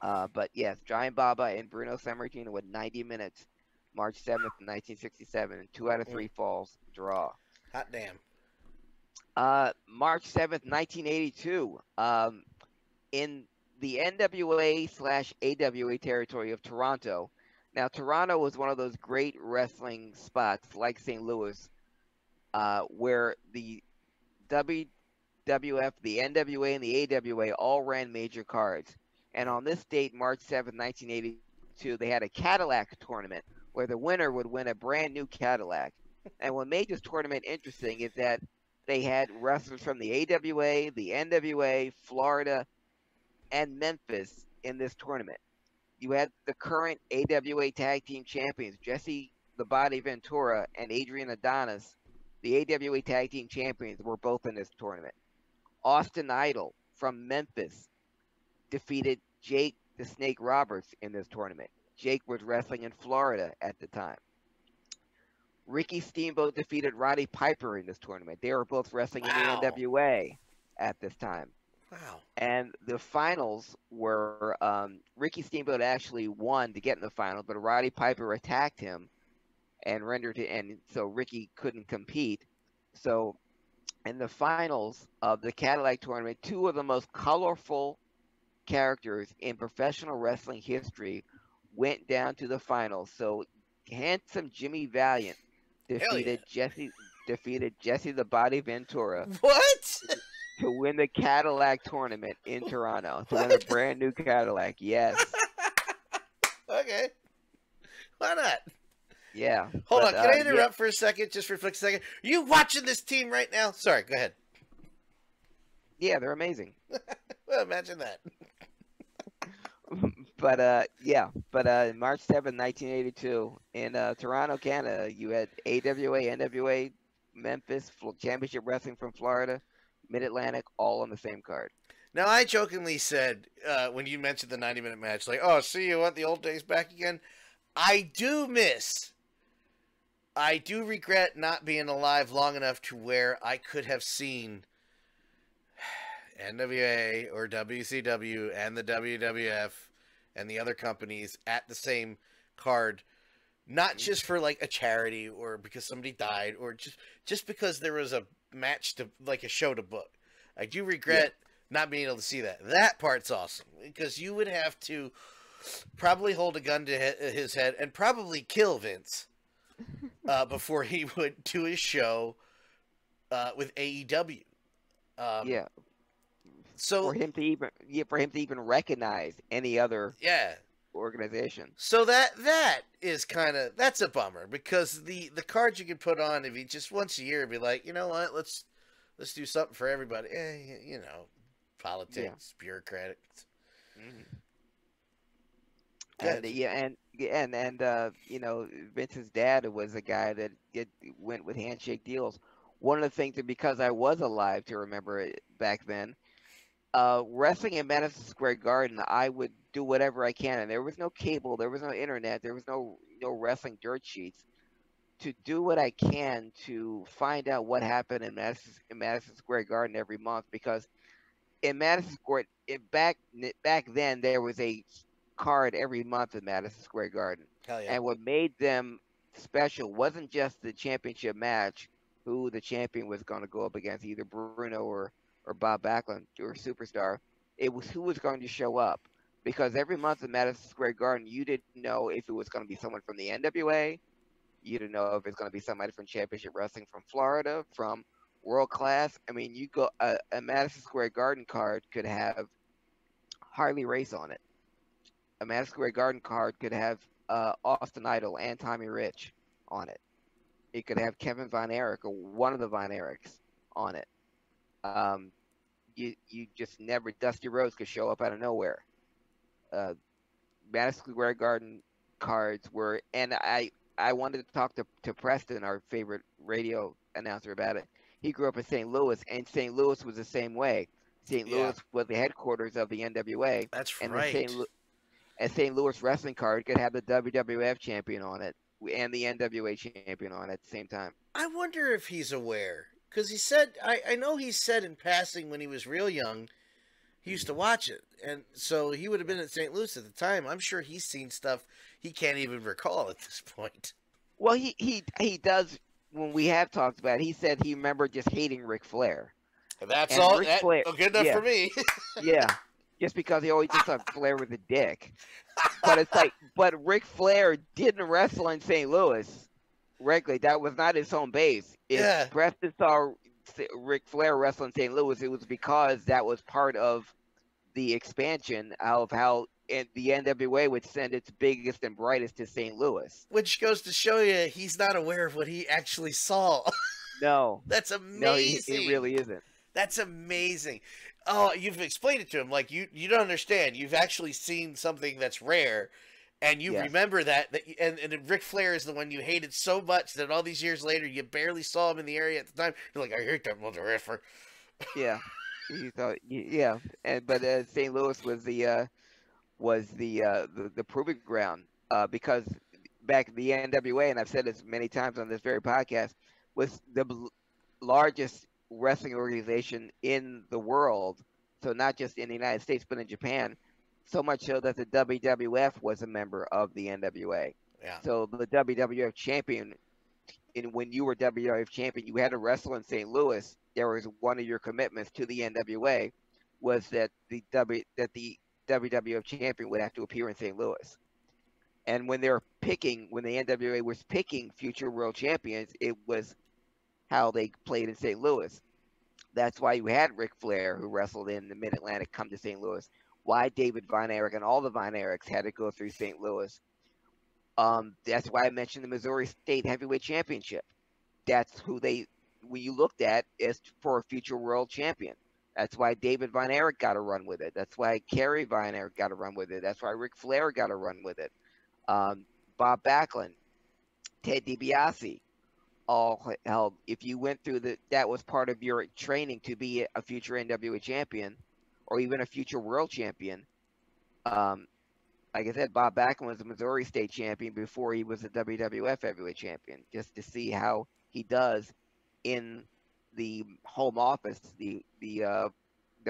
But yes, Giant Baba and Bruno Sammartino with 90 minutes, March 7th, 1967, 2 out of 3 falls draw. Hot damn. March 7th, 1982, in the NWA/AWA territory of Toronto. Now, Toronto was one of those great wrestling spots, like St. Louis, where the WWF, the NWA, and the AWA all ran major cards. And on this date, March 7, 1982, they had a Cadillac tournament where the winner would win a brand new Cadillac. And what made this tournament interesting is that they had wrestlers from the AWA, the NWA, Florida, and Memphis in this tournament. You had the current AWA Tag Team Champions, Jesse the Body Ventura and Adrian Adonis. The AWA Tag Team Champions were both in this tournament. Austin Idol from Memphis defeated Jake the Snake Roberts in this tournament. Jake was wrestling in Florida at the time. Ricky Steamboat defeated Roddy Piper in this tournament. They were both wrestling in the NWA at this time. Wow. And the finals were Ricky Steamboat actually won to get in the final, but Roddy Piper attacked him and rendered it, and so Ricky couldn't compete. So in the finals of the Cadillac tournament, 2 of the most colorful characters in professional wrestling history went down to the finals. So handsome Jimmy Valiant defeated Jesse the Body Ventura. What? To win the Cadillac tournament in Toronto. To win a brand new Cadillac, yes. Okay. Why not? Yeah. Hold on. Can I interrupt for a second? Just reflect a second. Are you watching this team right now? Sorry, go ahead. Yeah, they're amazing. Well, imagine that. But, yeah. But March 7, 1982, in Toronto, Canada, you had AWA, NWA, Memphis, Championship Wrestling from Florida, Mid-Atlantic, all on the same card. Now, I jokingly said when you mentioned the 90-minute match, like, oh, see, you want the old days back again? I do regret not being alive long enough to where I could have seen NWA or WCW and the WWF and the other companies at the same card, not just for, like, a charity or because somebody died or just because there was a match to, like, a show to book. I do regret not being able to see that. That part's awesome because you would have to probably hold a gun to his head and probably kill Vince before he would do his show with AEW. Yeah. So for him to even recognize any other organization. So that is kind of, that's a bummer because the cards you could put on, if you just once a year, it'd be like, you know what, let's do something for everybody. You know, politics, bureaucrats. And you know, Vince's dad was a guy that went with handshake deals. One of the things that, because I was alive to remember it back then, wrestling in Madison Square Garden, I would do whatever I can, and there was no cable, there was no internet, there was no wrestling dirt sheets, to do what I can to find out what happened in Madison Square Garden every month, because in Madison Square, back then, there was a card every month in Madison Square Garden. Hell yeah. And what made them special wasn't just the championship match, who the champion was going to go up against, either Bruno or Bob Backlund or Superstar. It was who was going to show up, because every month in Madison Square Garden, you didn't know if it was going to be someone from the NWA. You didn't know if it's going to be somebody from Championship Wrestling from Florida, from World Class. I mean, you go a Madison Square Garden card could have Harley Race on it. A Madison Square Garden card could have Austin Idol and Tommy Rich on it. It could have Kevin Von Erich or one of the Von Erichs on it. You just never, Dusty Rhodes could show up out of nowhere. Madison Square Garden cards were, and I wanted to talk to Preston, our favorite radio announcer, about it. He grew up in St. Louis, and St. Louis was the same way. St. Yeah. Louis was the headquarters of the NWA. That's and right. And St. Louis wrestling card could have the WWF champion on it and the NWA champion on it at the same time. I wonder if he's aware, because he said, I know he said in passing when he was real young, he used to watch it, and so he would have been at St. Louis at the time. I'm sure he's seen stuff he can't even recall at this point. Well, he does. When we have talked about it, he said he remembered just hating Ric Flair. That's all. That, Flair, good enough for me. Yeah. Just because he always just thought Flair was a dick. But it's like, but Ric Flair didn't wrestle in St. Louis regularly. That was not his home base. If Preston saw Ric Flair wrestle in St. Louis, it was because that was part of the expansion of how the NWA would send its biggest and brightest to St. Louis. Which goes to show you he's not aware of what he actually saw. No. That's amazing. No, he really isn't. That's amazing. Oh, you've explained it to him. Like, you don't understand. You've actually seen something that's rare, and you remember that. And Ric Flair is the one you hated so much that all these years later, you barely saw him in the area at the time. You're like, I hate that motherfucker. Yeah. You thought, yeah. But St. Louis was the proving ground, because back in the NWA, and I've said this many times on this very podcast, was the largest wrestling organization in the world, so not just in the United States but in Japan, so much so that the WWF was a member of the NWA. Yeah. So the WWF champion, and when you were WWF champion, you had to wrestle in St. Louis. There was one of your commitments to the NWA was that the WWF champion would have to appear in St. Louis. And when the NWA was picking future world champions, it was how they played in St. Louis. That's why you had Ric Flair, who wrestled in the Mid-Atlantic, come to St. Louis. Why David Von Erich and all the Von Erichs had to go through St. Louis. That's why I mentioned the Missouri State Heavyweight Championship. That's who you looked at as for a future world champion. That's why David Von Erich got a run with it. That's why Kerry Von Erich got a run with it. That's why Ric Flair got a run with it. Bob Backlund, Ted DiBiase, all held. If you went through that was part of your training to be a future NWA champion or even a future world champion. Like I said, Bob Backlund was a Missouri State champion before he was a WWF heavyweight champion, just to see how he does in the home office, the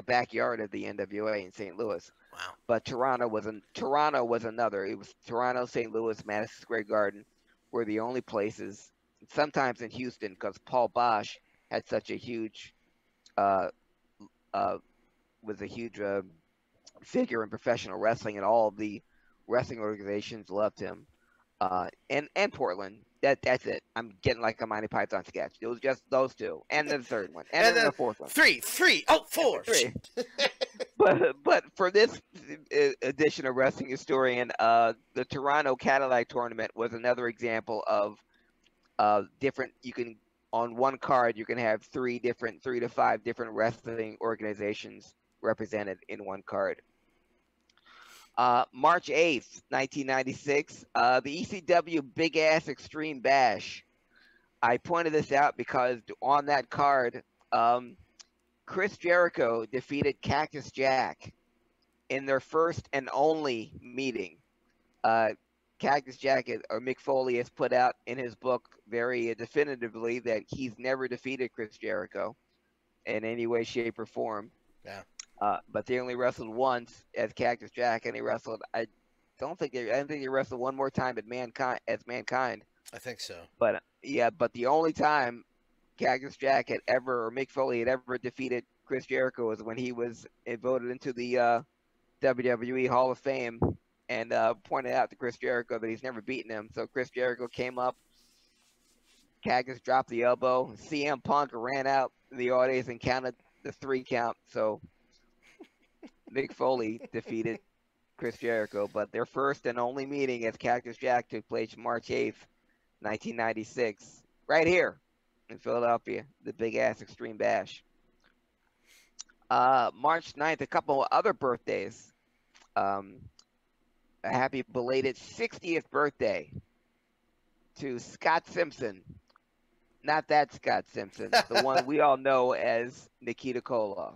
backyard of the NWA in St. Louis. Wow! But Toronto was another. It was Toronto, St. Louis, Madison Square Garden were the only places. Sometimes in Houston, because Paul Bosch had such a huge, was a huge figure in professional wrestling, and all the wrestling organizations loved him. And Portland. That's it. I'm getting like a Monty Python sketch. It was just those two, and then the third one, and then the fourth one. Four. But for this edition of Wrestling Historian, the Toronto Cadillac Tournament was another example of different. You can on one card you can have three to five different wrestling organizations represented in one card. March 8th, 1996, the ECW Big Ass Extreme Bash. I pointed this out because on that card, Chris Jericho defeated Cactus Jack in their first and only meeting. Cactus Jack, or Mick Foley, has put out in his book very definitively that he's never defeated Chris Jericho in any way, shape, or form. Yeah. But they only wrestled once as Cactus Jack, and he wrestled, I I don't think they wrestled one more time at Mankind. I think so. But yeah, but the only time Cactus Jack had ever, or Mick Foley had ever defeated Chris Jericho was when he was voted into the WWE Hall of Fame, and pointed out to Chris Jericho that he's never beaten him. So Chris Jericho came up, Cactus dropped the elbow, CM Punk ran out the audience and counted the 3 count. So Mick Foley defeated Chris Jericho, but their first and only meeting as Cactus Jack took place March 8th, 1996, right here in Philadelphia, the Big Ass Extreme Bash. March 9th, a couple of other birthdays. A happy belated 60th birthday to Scott Simpson. Not that Scott Simpson, the one we all know as Nikita Koloff.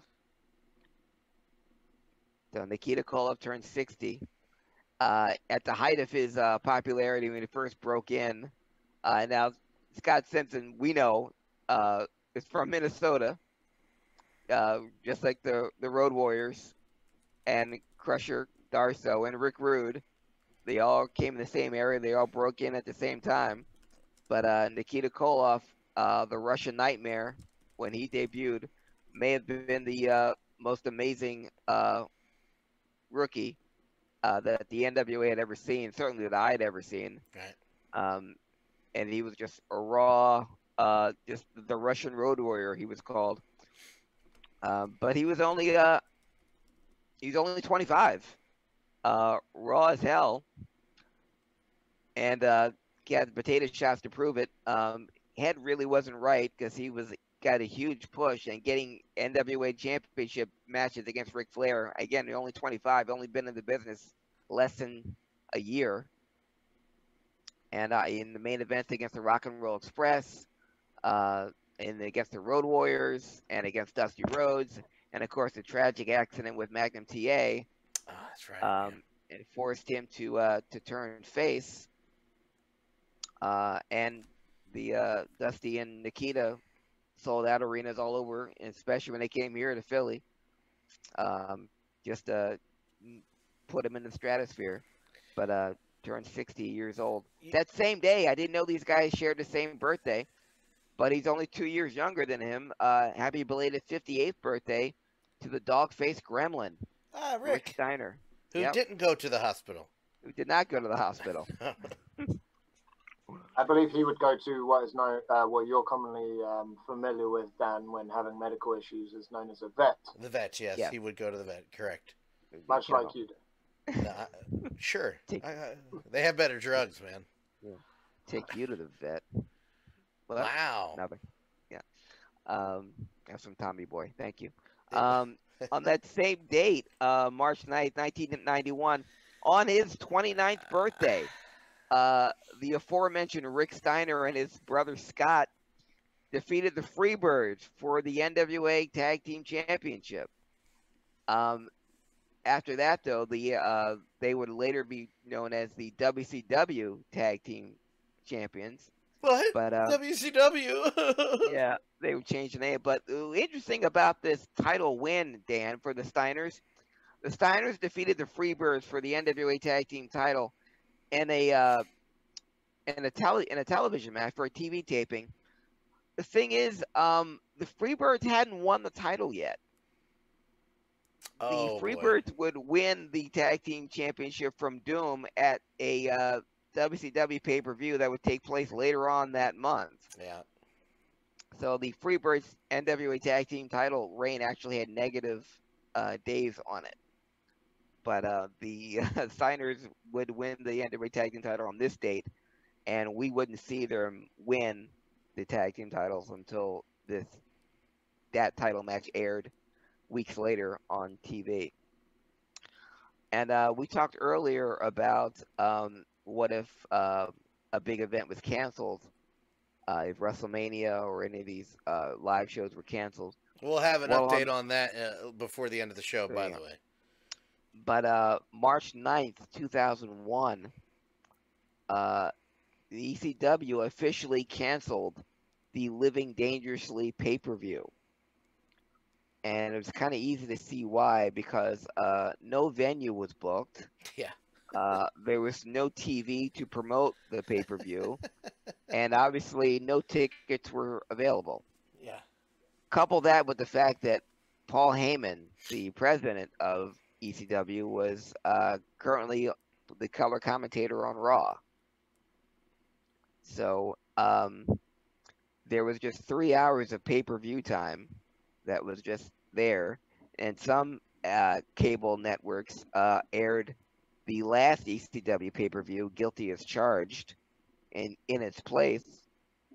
So Nikita Koloff turned 60. At the height of his popularity when he first broke in. Now, Scott Simpson, we know, is from Minnesota, just like the Road Warriors and Crusher Darso and Rick Rude. They all came in the same area. They all broke in at the same time. But Nikita Koloff, the Russian Nightmare, when he debuted, may have been the most amazing rookie that the NWA had ever seen, certainly that I had ever seen. Right. And he was just a raw, just the Russian Road Warrior, he was called. But he was only he's only 25, raw as hell, and got the potato shots to prove it. Head really wasn't right because he was got a huge push and getting NWA championship matches against Ric Flair. Again, only 25, only been in the business less than a year. And in the main event against the Rock and Roll Express, and against the Road Warriors, and against Dusty Rhodes, and of course the tragic accident with Magnum TA. Oh, that's right. It forced him to turn face. And the Dusty and Nikita sold out arenas all over, especially when they came here to Philly. Just put him in the stratosphere, but turned 60 years old. That same day, I didn't know these guys shared the same birthday, but he's only 2 years younger than him. Happy belated 58th birthday to the dog-faced gremlin. Ah, Rick Steiner. Who didn't go to the hospital. Who did not go to the hospital. I believe he would go to what is known, what you're commonly familiar with, Dan, when having medical issues, is known as a vet. The vet, yes. Yeah. He would go to the vet, correct. Much like you do. Sure. They have better drugs, man. Yeah. Take you to the vet. Well, wow. Nothing. Yeah. Have some Tommy Boy. Thank you. On that same date, March 9th, 1991, on his 29th birthday, the aforementioned Rick Steiner and his brother Scott defeated the Freebirds for the NWA Tag Team Championship. After that, though, the they would later be known as the WCW Tag Team Champions. What? But, WCW? Yeah, they would change the name. But interesting about this title win, Dan, for the Steiners. The Steiners defeated the Freebirds for the NWA Tag Team title in a television match for a TV taping. The thing is, the Freebirds hadn't won the title yet. The Freebirds would win the Tag Team Championship from Doom at a WCW pay-per-view that would take place later on that month. Yeah. So the Freebirds NWA Tag Team title reign actually had negative days on it. But the Steiners would win the NWA Tag Team title on this date, and we wouldn't see them win the Tag Team titles until that title match aired weeks later on TV. And we talked earlier about what if a big event was canceled, if WrestleMania or any of these live shows were canceled. We'll have an update on that before the end of the show, by the way. But March 9th, 2001, the ECW officially canceled the Living Dangerously pay-per-view. And it was kind of easy to see why, because no venue was booked. Yeah. There was no TV to promote the pay-per-view, and obviously no tickets were available. Yeah. Couple that with the fact that Paul Heyman, the president of ECW, was currently the color commentator on Raw. So there was just 3 hours of pay-per-view time that was just there, and some cable networks aired the last ECW pay-per-view, Guilty as Charged, in its place,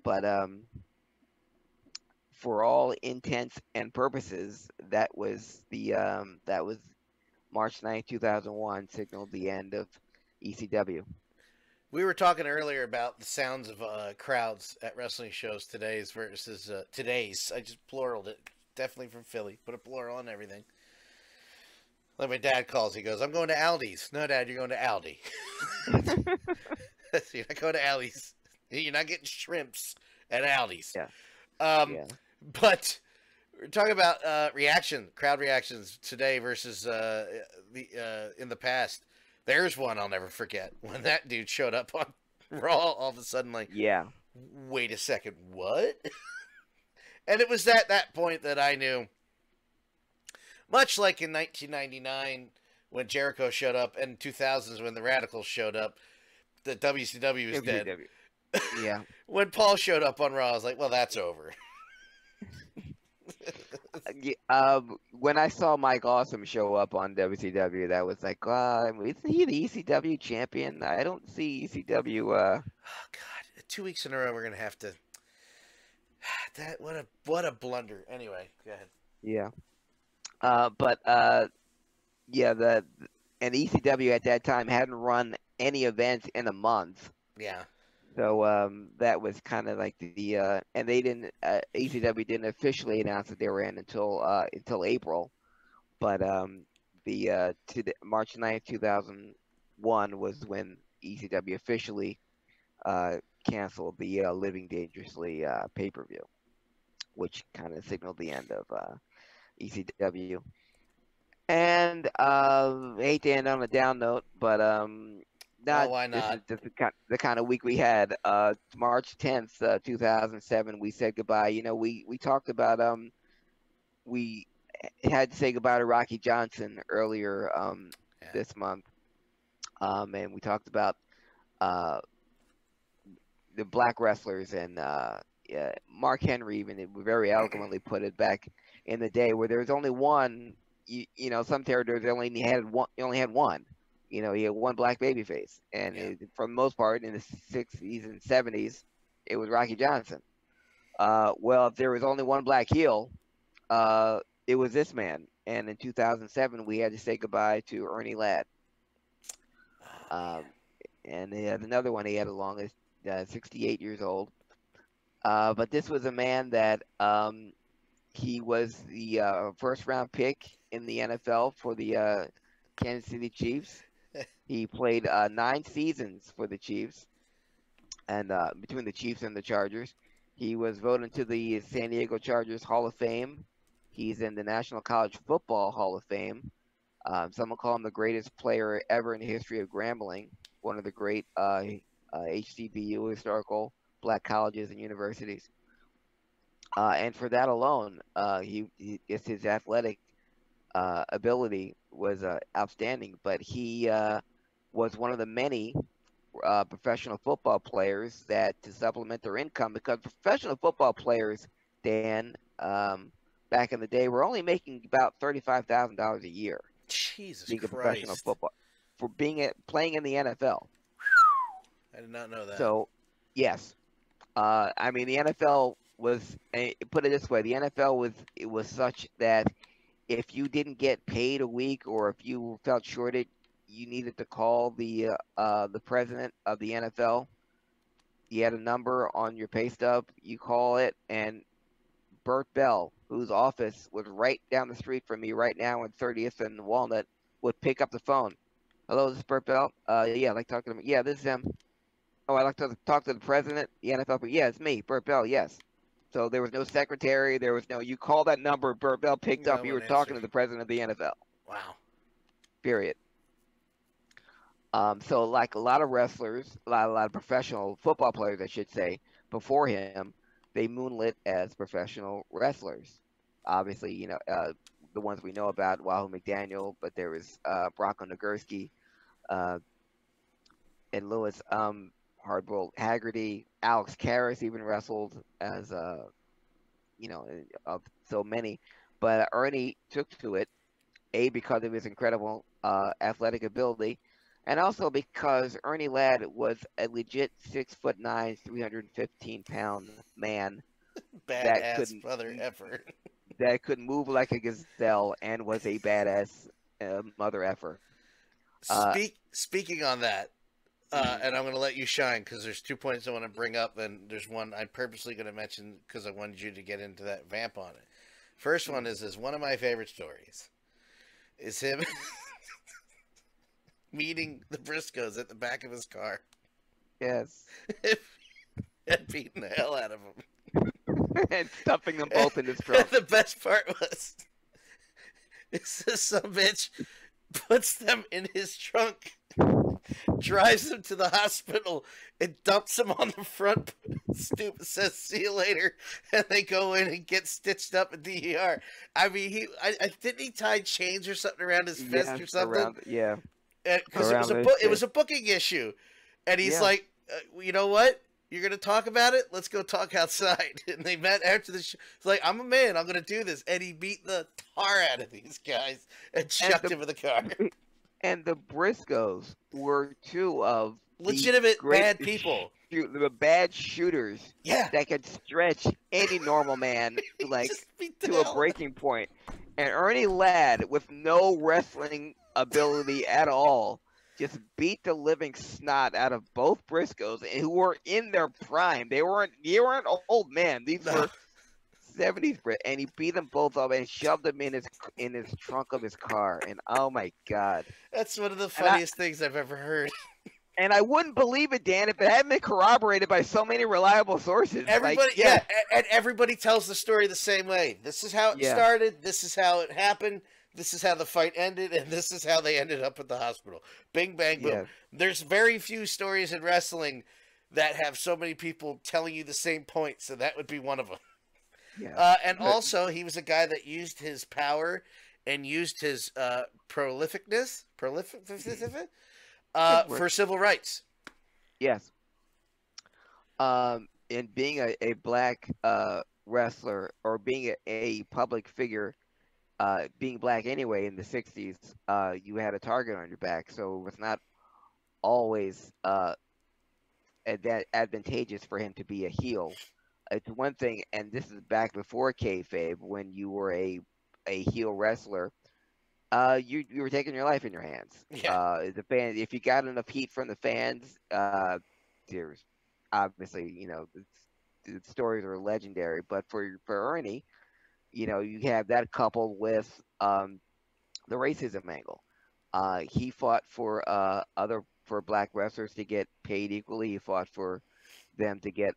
but for all intents and purposes, that was the that was March 9, 2001, signaled the end of ECW. We were talking earlier about the sounds of crowds at wrestling shows today's versus today's. I just pluraled it. Definitely from Philly. Put a plural on everything. Like my dad calls. He goes, I'm going to Aldi's. No, Dad, you're going to Aldi. So you're not going to Aldi's. You're not getting shrimps at Aldi's. Yeah. But we're talking about crowd reactions today versus in the past. There's one I'll never forget when that dude showed up on Raw. All of a sudden, like, yeah, wait a second, what? And it was at that point that I knew. Much like in 1999 when Jericho showed up, and 2000s when the Radicals showed up, that WCW is dead. Yeah. When Paul showed up on Raw, I was like, well, that's over. When I saw Mike Awesome show up on WCW, that was like, isn't he the ECW champion? I don't see ECW. Oh, God. 2 weeks in a row, we're going to have to. What a blunder. Anyway, go ahead. Yeah. And ECW at that time hadn't run any events in a month. Yeah. So that was kind of like the and they didn't ECW didn't officially announce that they were in until April, but March 9th, 2001 was when ECW officially canceled the Living Dangerously pay-per-view, which kind of signaled the end of ECW. And I hate to end on a down note, but why not? This is the kind of week we had. March 10th, 2007, we said goodbye. You know, we talked about we had to say goodbye to Rocky Johnson earlier this month, and we talked about the black wrestlers, and Mark Henry even very eloquently put it back in the day where there was only one. You know, some territories only had one. You know, he had one black babyface, and for the most part, in the 60s and 70s, it was Rocky Johnson. Well, if there was only one black heel, it was this man. And in 2007, we had to say goodbye to Ernie Ladd. And he had another one he had along as 68 years old. But this was a man that he was the first-round pick in the NFL for the Kansas City Chiefs. He played 9 seasons for the Chiefs, and between the Chiefs and the Chargers. He was voted into the San Diego Chargers Hall of Fame. He's in the National College Football Hall of Fame. Some will call him the greatest player ever in the history of gambling, one of the great HBCU historical black colleges and universities. And for that alone, it's his athletic ability was outstanding, but he was one of the many professional football players that to supplement their income, because professional football players, Dan, back in the day, were only making about $35,000 a year. Jesus Christ! Professional football for playing in the NFL. I did not know that. So, yes, I mean the NFL was. Put it this way: the NFL was such that. If you didn't get paid a week, or if you felt shorted, you needed to call the president of the NFL. You had a number on your pay stub. You call it, and Bert Bell, whose office was right down the street from me right now on 30th and Walnut, would pick up the phone. Hello, this is Bert Bell. Yeah, I'd like to talk to him. Yeah, this is him. Oh, I'd like to talk to the president, the NFL. Yeah, it's me, Bert Bell. Yes. So there was no secretary. There was no. You call that number, Bert Bell picked up. You were talking to the president of the NFL. Wow. Period. So like a lot of wrestlers, a lot of professional football players, I should say, before him, they moonlit as professional wrestlers. Obviously, you know, the ones we know about, Wahoo McDaniel, but there was Bronco Nagurski, and Lewis Hardboiled Haggerty. Alex Karras even wrestled as a, you know, of so many. But Ernie took to it, A, because of his incredible athletic ability, and also because Ernie Ladd was a legit 6'9", 315-pound man. Badass brother effort. That could move like a gazelle and was a badass mother effer. Speaking on that, and I'm going to let you shine because there's 2 points I want to bring up, and there's one I'm purposely going to mention because I wanted you to get into that vamp on it. First one is one of my favorite stories is him meeting the Briscoes at the back of his car. Yes. And beating the hell out of him. And stuffing them both in his trunk. The best part was, this some bitch puts them in his trunk, drives them to the hospital, and dumps them on the front stoop and says, "See you later." And they go in and get stitched up at the ER. I mean, didn't he tie chains or something around his fist or something? Yeah, because it was a booking issue, and he's like, "You know what? You're going to talk about it? Let's go talk outside." And they met after the show. It's like, "I'm a man. I'm going to do this." And he beat the tar out of these guys and chucked him in the car. And the Briscoes were two of legitimate bad people. The bad shooters that could stretch any normal man like to a breaking point. And Ernie Ladd, with no wrestling ability at all, just beat the living snot out of both Briscoes, who were in their prime. They weren't old men. These were 70s, and he beat them both up and shoved them in his trunk of his car. And oh my God, that's one of the funniest things I've ever heard. And I wouldn't believe it, Dan, if it hadn't been corroborated by so many reliable sources. Everybody, like, and everybody tells the story the same way. This is how it started. This is how it happened. This is how the fight ended, and this is how they ended up at the hospital. Bing, bang, boom. Yeah. There's very few stories in wrestling that have so many people telling you the same point, so that would be one of them. Yeah. Also, he was a guy that used his power and used his prolificness for civil rights. Yes. And being a black wrestler, or being a public figure, being black anyway in the 60s, you had a target on your back, so it was not always that advantageous for him to be a heel. It's one thing, and this is back before kayfabe, when you were a heel wrestler, you were taking your life in your hands. The fans, if you got enough heat from the fans, there's obviously, you know, the stories are legendary, but for Ernie, you know, you have that coupled with the racism angle. He fought for black wrestlers to get paid equally. He fought for them to get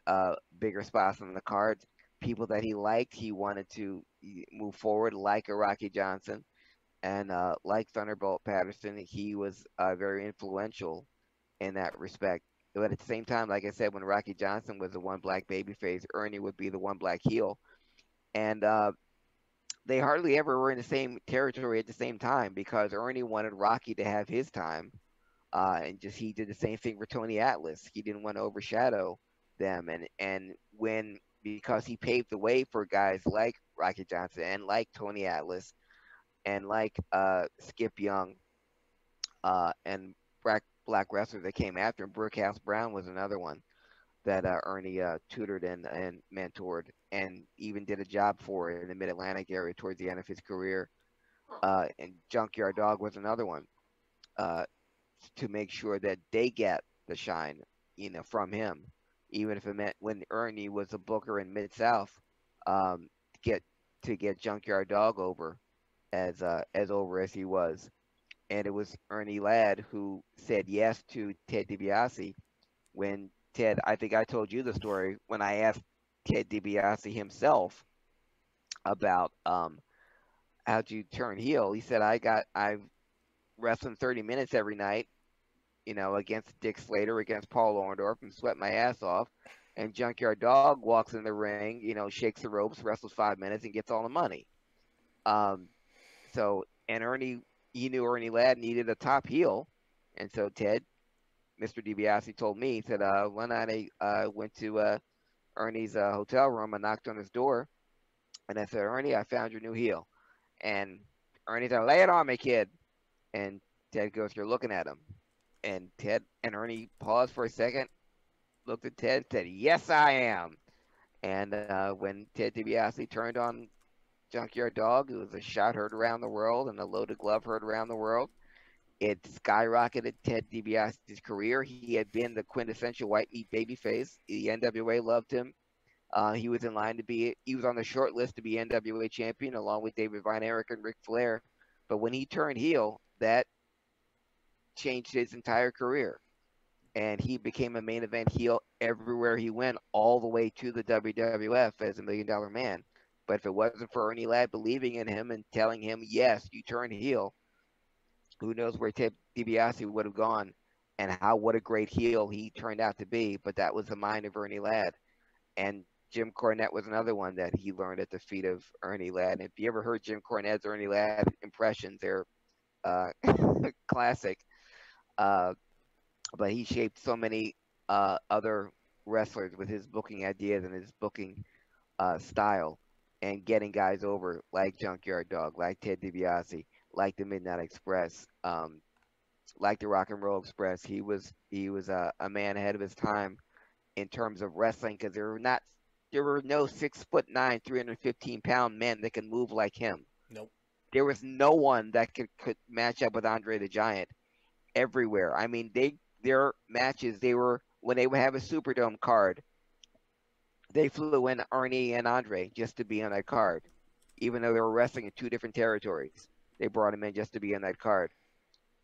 bigger spots on the cards. People that he liked, he wanted to move forward, like a Rocky Johnson and like Thunderbolt Patterson. He was very influential in that respect. But at the same time, like I said, when Rocky Johnson was the one black babyface, Ernie would be the one black heel. And they hardly ever were in the same territory at the same time, because Ernie wanted Rocky to have his time. And just he did the same thing for Tony Atlas. He didn't want to overshadow them. Because he paved the way for guys like Rocky Johnson and like Tony Atlas and like Skip Young and black wrestlers that came after him. Brookhouse Brown was another one that Ernie tutored and mentored, and even did a job for in the Mid-Atlantic area towards the end of his career. And Junkyard Dog was another one to make sure that they get the shine, you know, from him, even if it meant when Ernie was a booker in Mid-South, to get Junkyard Dog over as he was. And it was Ernie Ladd who said yes to Ted DiBiase when Ted, I think I told you the story when I asked Ted DiBiase himself about how'd you turn heel. He said, I wrestled 30 minutes every night you know, against Dick Slater, against Paul Orndorff, and sweat my ass off. And Junkyard Dog walks in the ring, you know, shakes the ropes, wrestles 5 minutes, and gets all the money. So, and Ernie, you knew Ernie Ladd needed a top heel. And so Ted, Mr. DiBiase told me, he said, one night I went to Ernie's hotel room. I knocked on his door, and I said, Ernie, I found your new heel. And Ernie said, lay it on me, kid. And Ted goes, you're looking at him. And Ted and Ernie paused for a second, looked at Ted, said, yes, I am. And when Ted DiBiase turned on Junkyard Dog, it was a shot heard around the world and a loaded glove heard around the world. It skyrocketed Ted DiBiase's career. He had been the quintessential white meat babyface. The NWA loved him. He was in line to be, he was on the short list to be NWA champion along with David Von Erich and Ric Flair. But when he turned heel, that changed his entire career. And he became a main event heel everywhere he went, all the way to the WWF as $1 Million Man. But if it wasn't for Ernie Ladd believing in him and telling him, yes, you turn heel, who knows where Ted DiBiase would have gone and how, what a great heel he turned out to be. But that was the mind of Ernie Ladd. And Jim Cornette was another one that he learned at the feet of Ernie Ladd. And if you ever heard Jim Cornette's Ernie Ladd impressions, they're classic. But he shaped so many other wrestlers with his booking ideas and his booking style and getting guys over like Junkyard Dog, like Ted DiBiase, like the Midnight Express, like the Rock and Roll Express. He was a man ahead of his time in terms of wrestling, because there were no 6'9", 315-pound men that can move like him. Nope. There was no one that could match up with Andre the Giant everywhere. I mean, their matches, they were, when they would have a Superdome card, they flew in Ernie and Andre just to be on that card, even though they were wrestling in two different territories. They brought him in just to be on that card.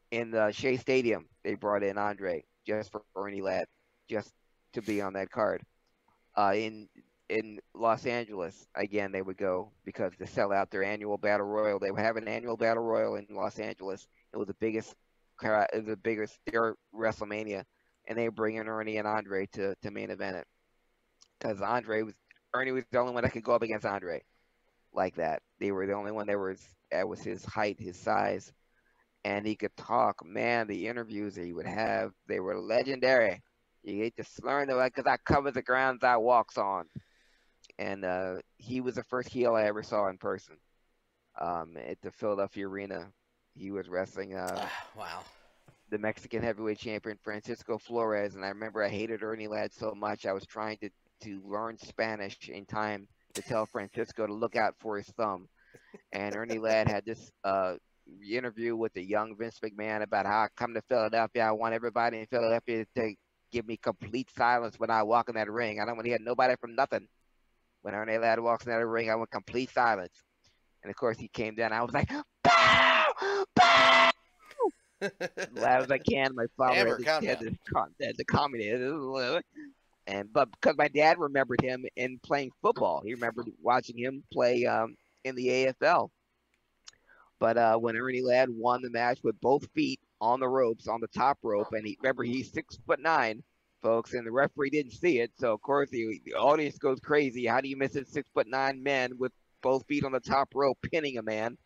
In the Shea Stadium, they brought in Andre just for Ernie Ladd, just to be on that card. In Los Angeles, again, they would go because to sell out their annual battle royal. They would have an annual battle royal in Los Angeles. It was the biggest their WrestleMania, and they bring in Ernie and Andre to main event it, because Ernie was the only one that could go up against Andre like that. They were the only one that was his height, his size, and he could talk. Man, the interviews that he would have, they were legendary. You hate to slur them, because I cover the grounds I walks on. And he was the first heel I ever saw in person at the Philadelphia Arena. He was wrestling the Mexican heavyweight champion Francisco Flores. And I remember I hated Ernie Ladd so much, I was trying to learn Spanish in time to tell Francisco to look out for his thumb. And Ernie Ladd had this interview with the young Vince McMahon about how I come to Philadelphia. I want everybody in Philadelphia to give me complete silence when I walk in that ring. I don't want to hear nobody from nothing. When Ernie Ladd walks in that ring, I want complete silence. And of course, he came down. I was like, "Bow, bow!" Loud as I can. My father had to calm me down. But because my dad remembered him in playing football, he remembered watching him play in the AFL. But when Ernie Ladd won the match with both feet on the ropes, on the top rope, and he's 6'9", folks, and the referee didn't see it, so of course the audience goes crazy. How do you miss a 6'9" man with both feet on the top rope pinning a man?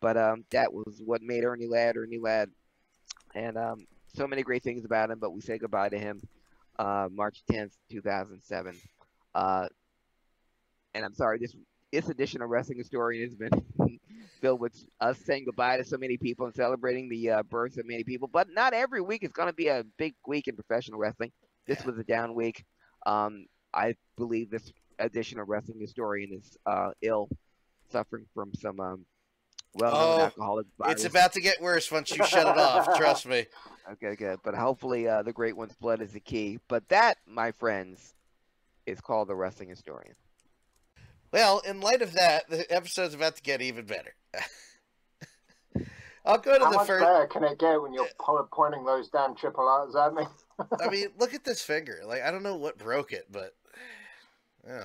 But that was what made Ernie Ladd, and so many great things about him. But we say goodbye to him March 10th, 2007, and I'm sorry, this edition of Wrestling Historian has been filled with us saying goodbye to so many people and celebrating the birth of many people. But not every week is going to be a big week in professional wrestling. This was a down week. I believe this edition of Wrestling Historian is ill, suffering from some well-known alcoholic virus. It's about to get worse once you shut it off. Trust me. Okay, good. But hopefully the great one's blood is the key. But that, my friends, is called the Wrestling Historian. Well, in light of that, the episode's about to get even better. I'll go to the first. How much better can it get when you're pointing those damn triple R's at me? I mean, look at this finger. Like, I don't know what broke it, but yeah.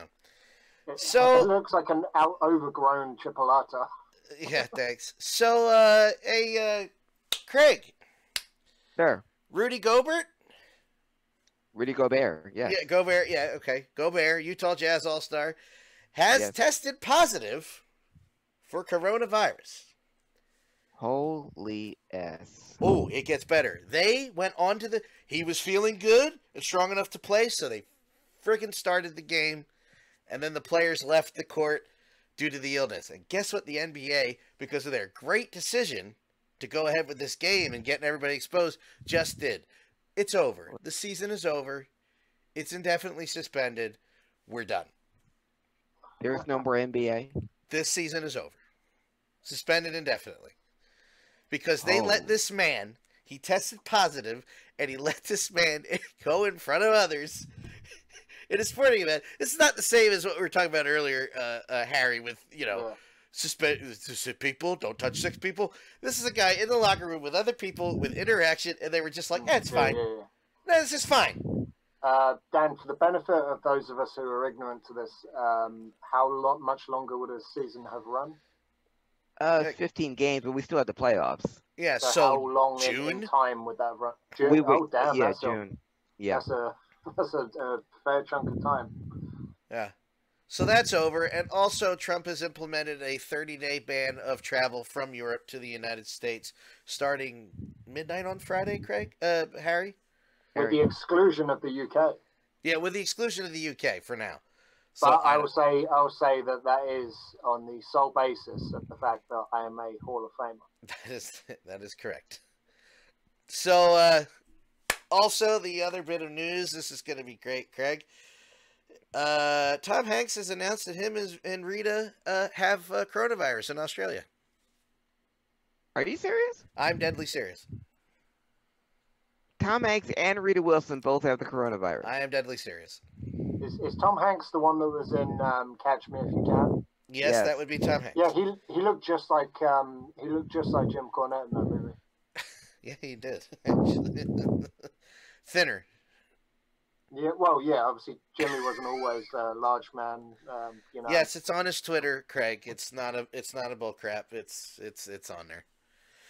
So it looks like an overgrown triple R. Yeah, thanks. So, Craig. Sure. Rudy Gobert? Rudy Gobert, yeah. Yeah, Gobert, yeah, okay. Gobert, Utah Jazz All-Star, has tested positive for coronavirus. Holy ass. Oh, it gets better. They went on to the... He was feeling good and strong enough to play, so they freaking started the game, and then the players left the court due to the illness. And guess what? The NBA, because of their great decision to go ahead with this game and getting everybody exposed, just did. It's over. The season is over. It's indefinitely suspended. We're done. There's no more NBA. This season is over. Suspended indefinitely. Because they let this man, he tested positive, and he let this man go in front of others in a sporting event. This is not the same as what we were talking about earlier, Harry, with, you know, suspend people, don't touch six people. This is a guy in the locker room with other people, with interaction, and they were just like, that's fine. No, this is fine. Dan, for the benefit of those of us who are ignorant to this, how much longer would a season have run? 15 games, but we still had the playoffs. Yeah, so how long in time would that run? June? Oh, damn, yeah, that's June. Yeah. That's a fair chunk of time. Yeah. So that's over, and also Trump has implemented a 30-day ban of travel from Europe to the United States starting midnight on Friday, Craig? Harry? With the exclusion of the UK. Yeah, with the exclusion of the UK for now. But I will say that that is on the sole basis of the fact that I am a Hall of Famer. That is correct. So, also the other bit of news, this is going to be great, Craig. Tom Hanks has announced that him and Rita have coronavirus in Australia. Are you serious? I'm deadly serious. Tom Hanks and Rita Wilson both have the coronavirus. I am deadly serious. Is Tom Hanks the one that was in Catch Me If You Can? Yes, that would be Tom Hanks. Yeah, he looked just like Jim Cornette in that movie. Yeah, he did. Actually, thinner. Yeah, well, yeah. Obviously, Jimmy wasn't always a large man. You know. Yes, it's on his Twitter, Craig. It's not a bull crap. It's on there.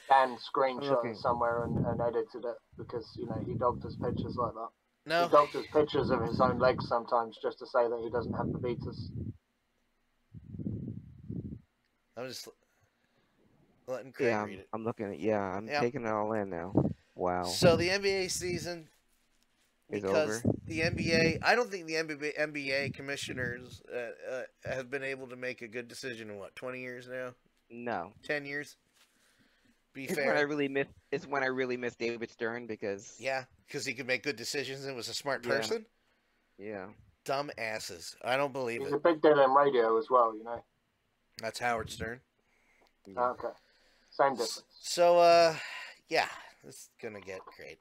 Dan screenshot somewhere and edited it because you know he dogged his pictures like that. No. He doctors pictures of his own legs sometimes just to say that he doesn't have the beatus. I'm just letting Craig read it. I'm looking at I'm taking it all in now. Wow. So the NBA season is over. The NBA, I don't think the NBA commissioners have been able to make a good decision in what 20 years now? No. 10 years. It's when I really miss. It's when I really miss David Stern because he could make good decisions and was a smart person. Yeah, dumb asses. I don't believe He's a big deal in radio as well, you know. That's Howard Stern. Oh, okay, same difference. So, it's gonna get great.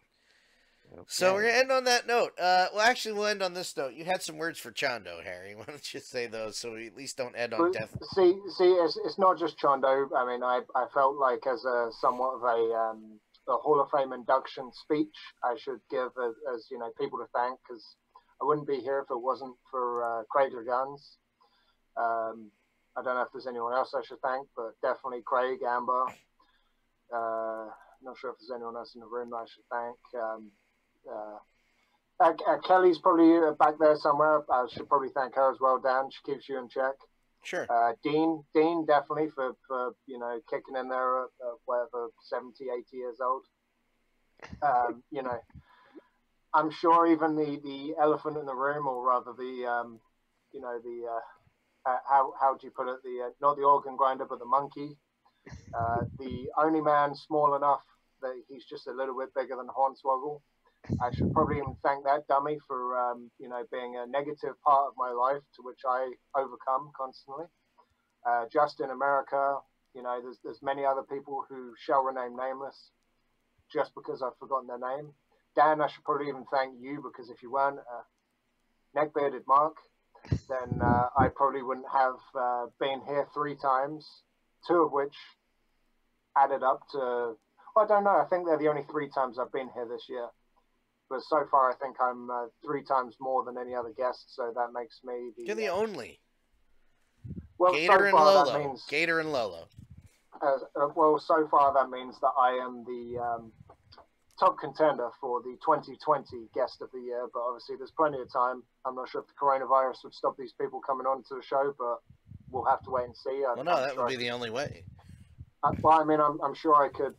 Okay. So we're gonna end on that note. Well, actually, we'll end on this note. You had some words for Chondo, Harry. Why don't you say those so we at least don't end on death? See, it's not just Chondo. I mean, I felt like as a somewhat of a Hall of Fame induction speech, I should give as you know people to thank because I wouldn't be here if it wasn't for Craig Liggeons. I don't know if there's anyone else I should thank, but definitely Craig, Amber. Not sure if there's anyone else in the room that I should thank. Kelly's probably back there somewhere. I should probably thank her as well, Dan. She keeps you in check. Sure. Dean definitely for you know kicking in there at whatever 70, 80 years old. You know, I'm sure even the elephant in the room, or rather the you know the how do you put it? The not the organ grinder, but the monkey. The only man small enough that he's just a little bit bigger than Hornswoggle. I should probably even thank that dummy for, you know, being a negative part of my life to which I overcome constantly. Just in America, you know, there's many other people who shall remain nameless just because I've forgotten their name. Dan, I should probably even thank you because if you weren't a neck-bearded Mark, then I probably wouldn't have been here 3 times, 2 of which added up to, I don't know, I think they're the only 3 times I've been here this year. But so far, I think I'm 3 times more than any other guest, so that makes me the... You're the only. Well, Gator so far, and Lolo. That means, Gator and Lolo. Well, so far, that means that I am the top contender for the 2020 Guest of the Year, but obviously there's plenty of time. I'm not sure if the coronavirus would stop these people coming on to the show, but we'll have to wait and see. Well, no, that would be the only way. Well, I mean, I'm sure I could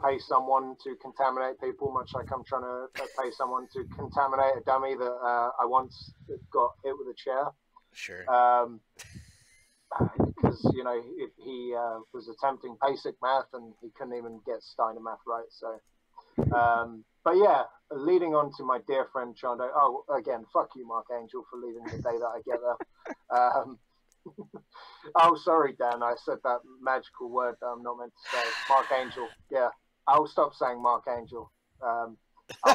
pay someone to contaminate people, much like I'm trying to pay someone to contaminate a dummy that I once got hit with a chair. Sure. Because, you know, he was attempting basic math and he couldn't even get Steiner math right. So, but yeah, leading on to my dear friend Chando. Oh, again, fuck you, Mark Angel, for leaving the day that I get there. Oh, sorry, Dan. I said that magical word that I'm not meant to say. Mark Angel. Yeah, I'll stop saying Mark Angel. I'll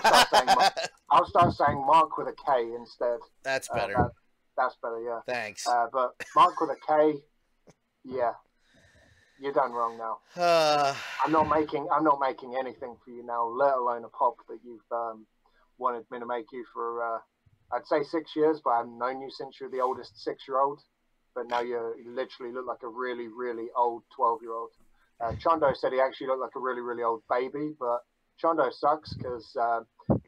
start saying Mark with a K instead. That's better. That's better, yeah. Thanks. But Mark with a K, yeah, you're done wrong now. I'm not making anything for you now, let alone a pop that you've wanted me to make you for, I'd say 6 years, but I've known you since you're the oldest 6-year-old. But now you literally look like a really, really old 12-year-old. Chando said he actually looked like a really, really old baby, but Chando sucks because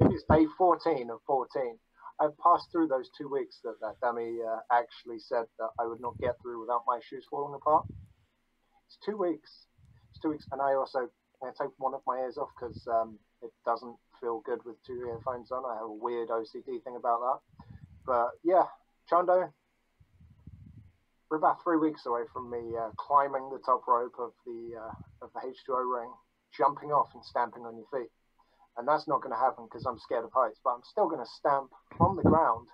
it is day 14 of 14. I've passed through those 2 weeks that dummy actually said that I would not get through without my shoes falling apart. It's 2 weeks. It's 2 weeks. And I take one of my ears off because it doesn't feel good with two earphones on. I have a weird OCD thing about that. But yeah, Chando, we're about 3 weeks away from me climbing the top rope of the H2O ring, jumping off and stamping on your feet. And that's not going to happen because I'm scared of heights, but I'm still going to stamp from the ground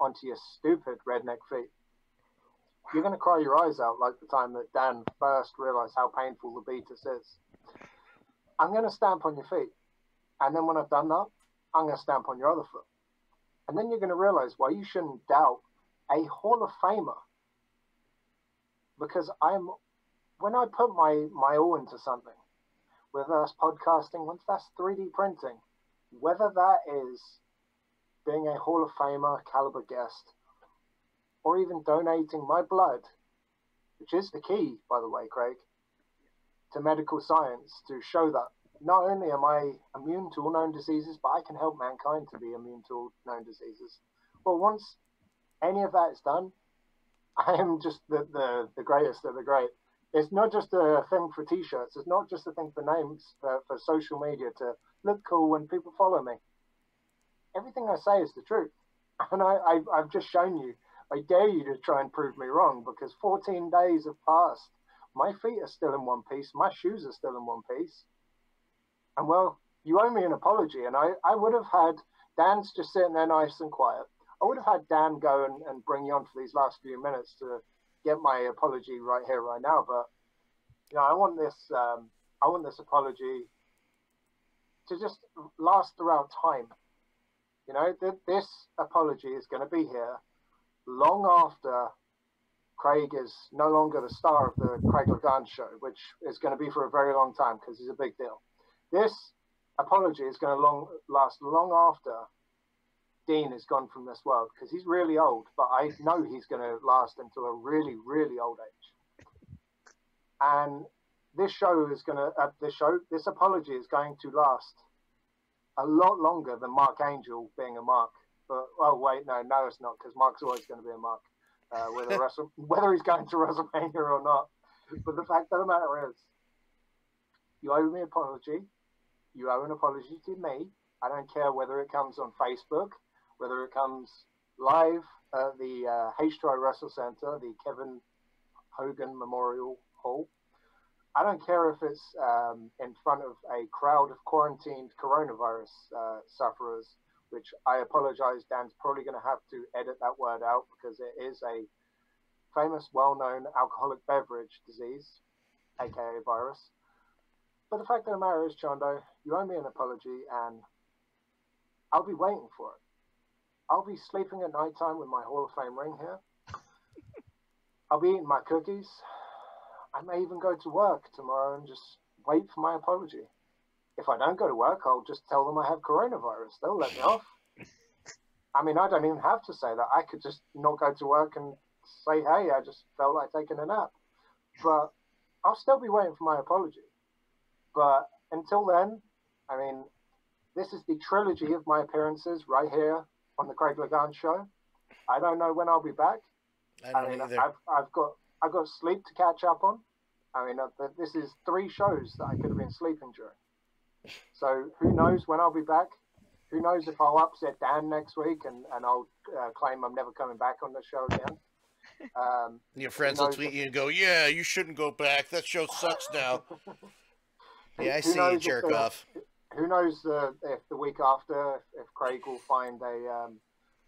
onto your stupid redneck feet. You're going to cry your eyes out like the time that Dan first realized how painful the beatus is. I'm going to stamp on your feet. And then when I've done that, I'm going to stamp on your other foot. And then you're going to realize why you shouldn't doubt a Hall of Famer. Because when I put my all into something, whether that's podcasting, whether that's 3D printing, whether that is being a Hall of Famer caliber guest, or even donating my blood, which is the key, by the way, Craig, to medical science to show that not only am I immune to all known diseases, but I can help mankind to be immune to all known diseases. Well, once any of that is done, I am just the greatest of the great. It's not just a thing for t-shirts. It's not just a thing for names, for social media to look cool when people follow me. Everything I say is the truth. And I've just shown you, I dare you to try and prove me wrong because 14 days have passed. My feet are still in one piece. My shoes are still in one piece. And well, you owe me an apology. And I would have had, Dan's just sitting there nice and quiet. I would have had Dan go and bring you on for these last few minutes to get my apology right here, right now, but you know, I want this apology to just last throughout time. You know, this apology is going to be here long after Craig is no longer the star of the Craig Liggeons show, which is going to be for a very long time because he's a big deal. This apology is going to last long after Dean is gone from this world because he's really old, but I know he's going to last until a really, really old age. And this apology is going to last a lot longer than Mark Angel being a Mark. But oh wait, no, it's not because Mark's always going to be a Mark, whether he's going to WrestleMania or not. But the fact of the matter is, you owe me an apology. You owe an apology to me. I don't care whether it comes on Facebook, whether it comes live at the H2O Wrestle Center, the Kevin Hogan Memorial Hall. I don't care if it's in front of a crowd of quarantined coronavirus sufferers, which I apologize, Dan's probably going to have to edit that word out because it is a famous, well-known alcoholic beverage disease, aka virus. But the fact of the matter is, Chando, you owe me an apology and I'll be waiting for it. I'll be sleeping at night time with my Hall of Fame ring here. I'll be eating my cookies. I may even go to work tomorrow and just wait for my apology. If I don't go to work, I'll just tell them I have coronavirus. They'll let me off. I mean, I don't even have to say that. I could just not go to work and say, hey, I just felt like taking a nap. But I'll still be waiting for my apology. But until then, I mean, this is the trilogy of my appearances right here on the Craig Liggeons Show. I don't know when I'll be back. I've got sleep to catch up on. I mean, this is 3 shows that I could have been sleeping during. So who knows when I'll be back? Who knows if I'll upset Dan next week and I'll claim I'm never coming back on the show again. Your friends will tweet you and go, yeah, you shouldn't go back. That show sucks now. Yeah, I see you, jerk off. Who knows if the week after, if Craig will find a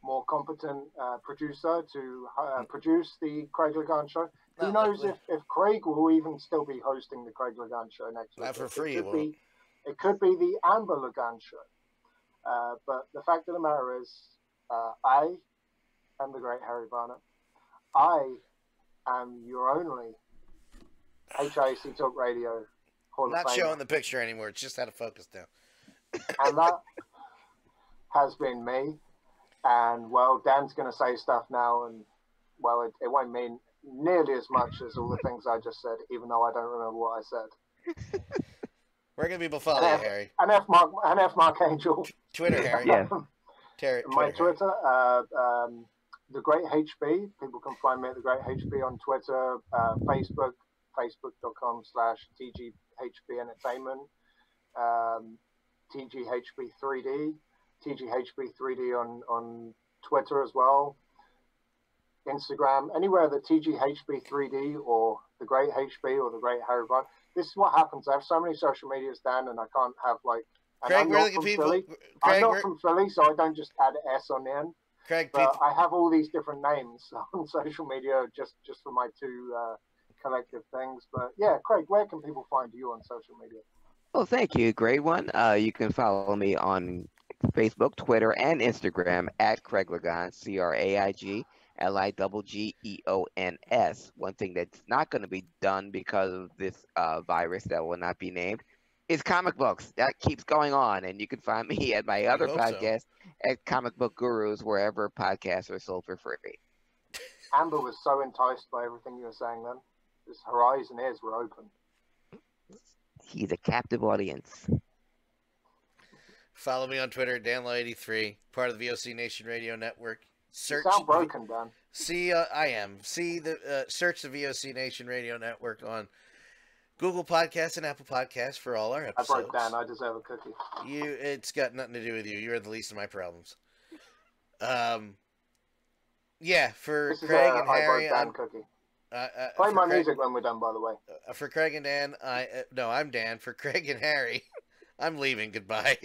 more competent producer to produce the Craig Liggeons Show. Who knows if Craig will even still be hosting the Craig Liggeons Show next week. Not for free, it could be the Amber Liggeons Show. But the fact of the matter is, I am the great Harry Barnett. I am your only HIC Talk Radio Hall of Famer. Not showing the picture anymore. It's just out of focus now. And that has been me. And, well, Dan's going to say stuff now, and, well, it won't mean nearly as much as all the things I just said, even though I don't remember what I said. We're going to be befuddled, Harry. An F-Mark Angel. Twitter, Harry. Yeah. My Twitter, The Great HB. People can find me at The Great HB on Twitter, Facebook, facebook.com/TGHB Entertainment, TGHB3D, TGHB3D on Twitter as well, Instagram, anywhere the TGHB3D or The Great HB or The Great Harry Barnett. This is what happens. I have so many social medias, Dan, and I can't have, like, Craig, I'm not from Philly. I'm not from Philly, so I don't just add an S on the end. Craig, I have all these different names on social media just for my 2 collective things. But, yeah, Craig, where can people find you on social media? Well, thank you, great one. You can follow me on Facebook, Twitter, and Instagram at Craig Liggeons, CraigLiggeons. One thing that's not going to be done because of this virus that will not be named is comic books. That keeps going on, and you can find me at my other podcast at Comic Book Gurus, wherever podcasts are sold for free. Amber was so enticed by everything you were saying then. Her eyes and ears were open. He's a captive audience. Follow me on Twitter, DanLaw83, part of the VOC Nation Radio Network. Search you sound broken, Dan. See, I am. See the search the VOC Nation Radio Network on Google Podcasts and Apple Podcasts for all our episodes. I broke down. I deserve a cookie. It's got nothing to do with you. You are the least of my problems. Yeah, for Craig and Harry, I broke down cookie. Play my music when we're done, by the way. For Craig and Dan, no, I'm Dan. For Craig and Harry, I'm leaving. Goodbye.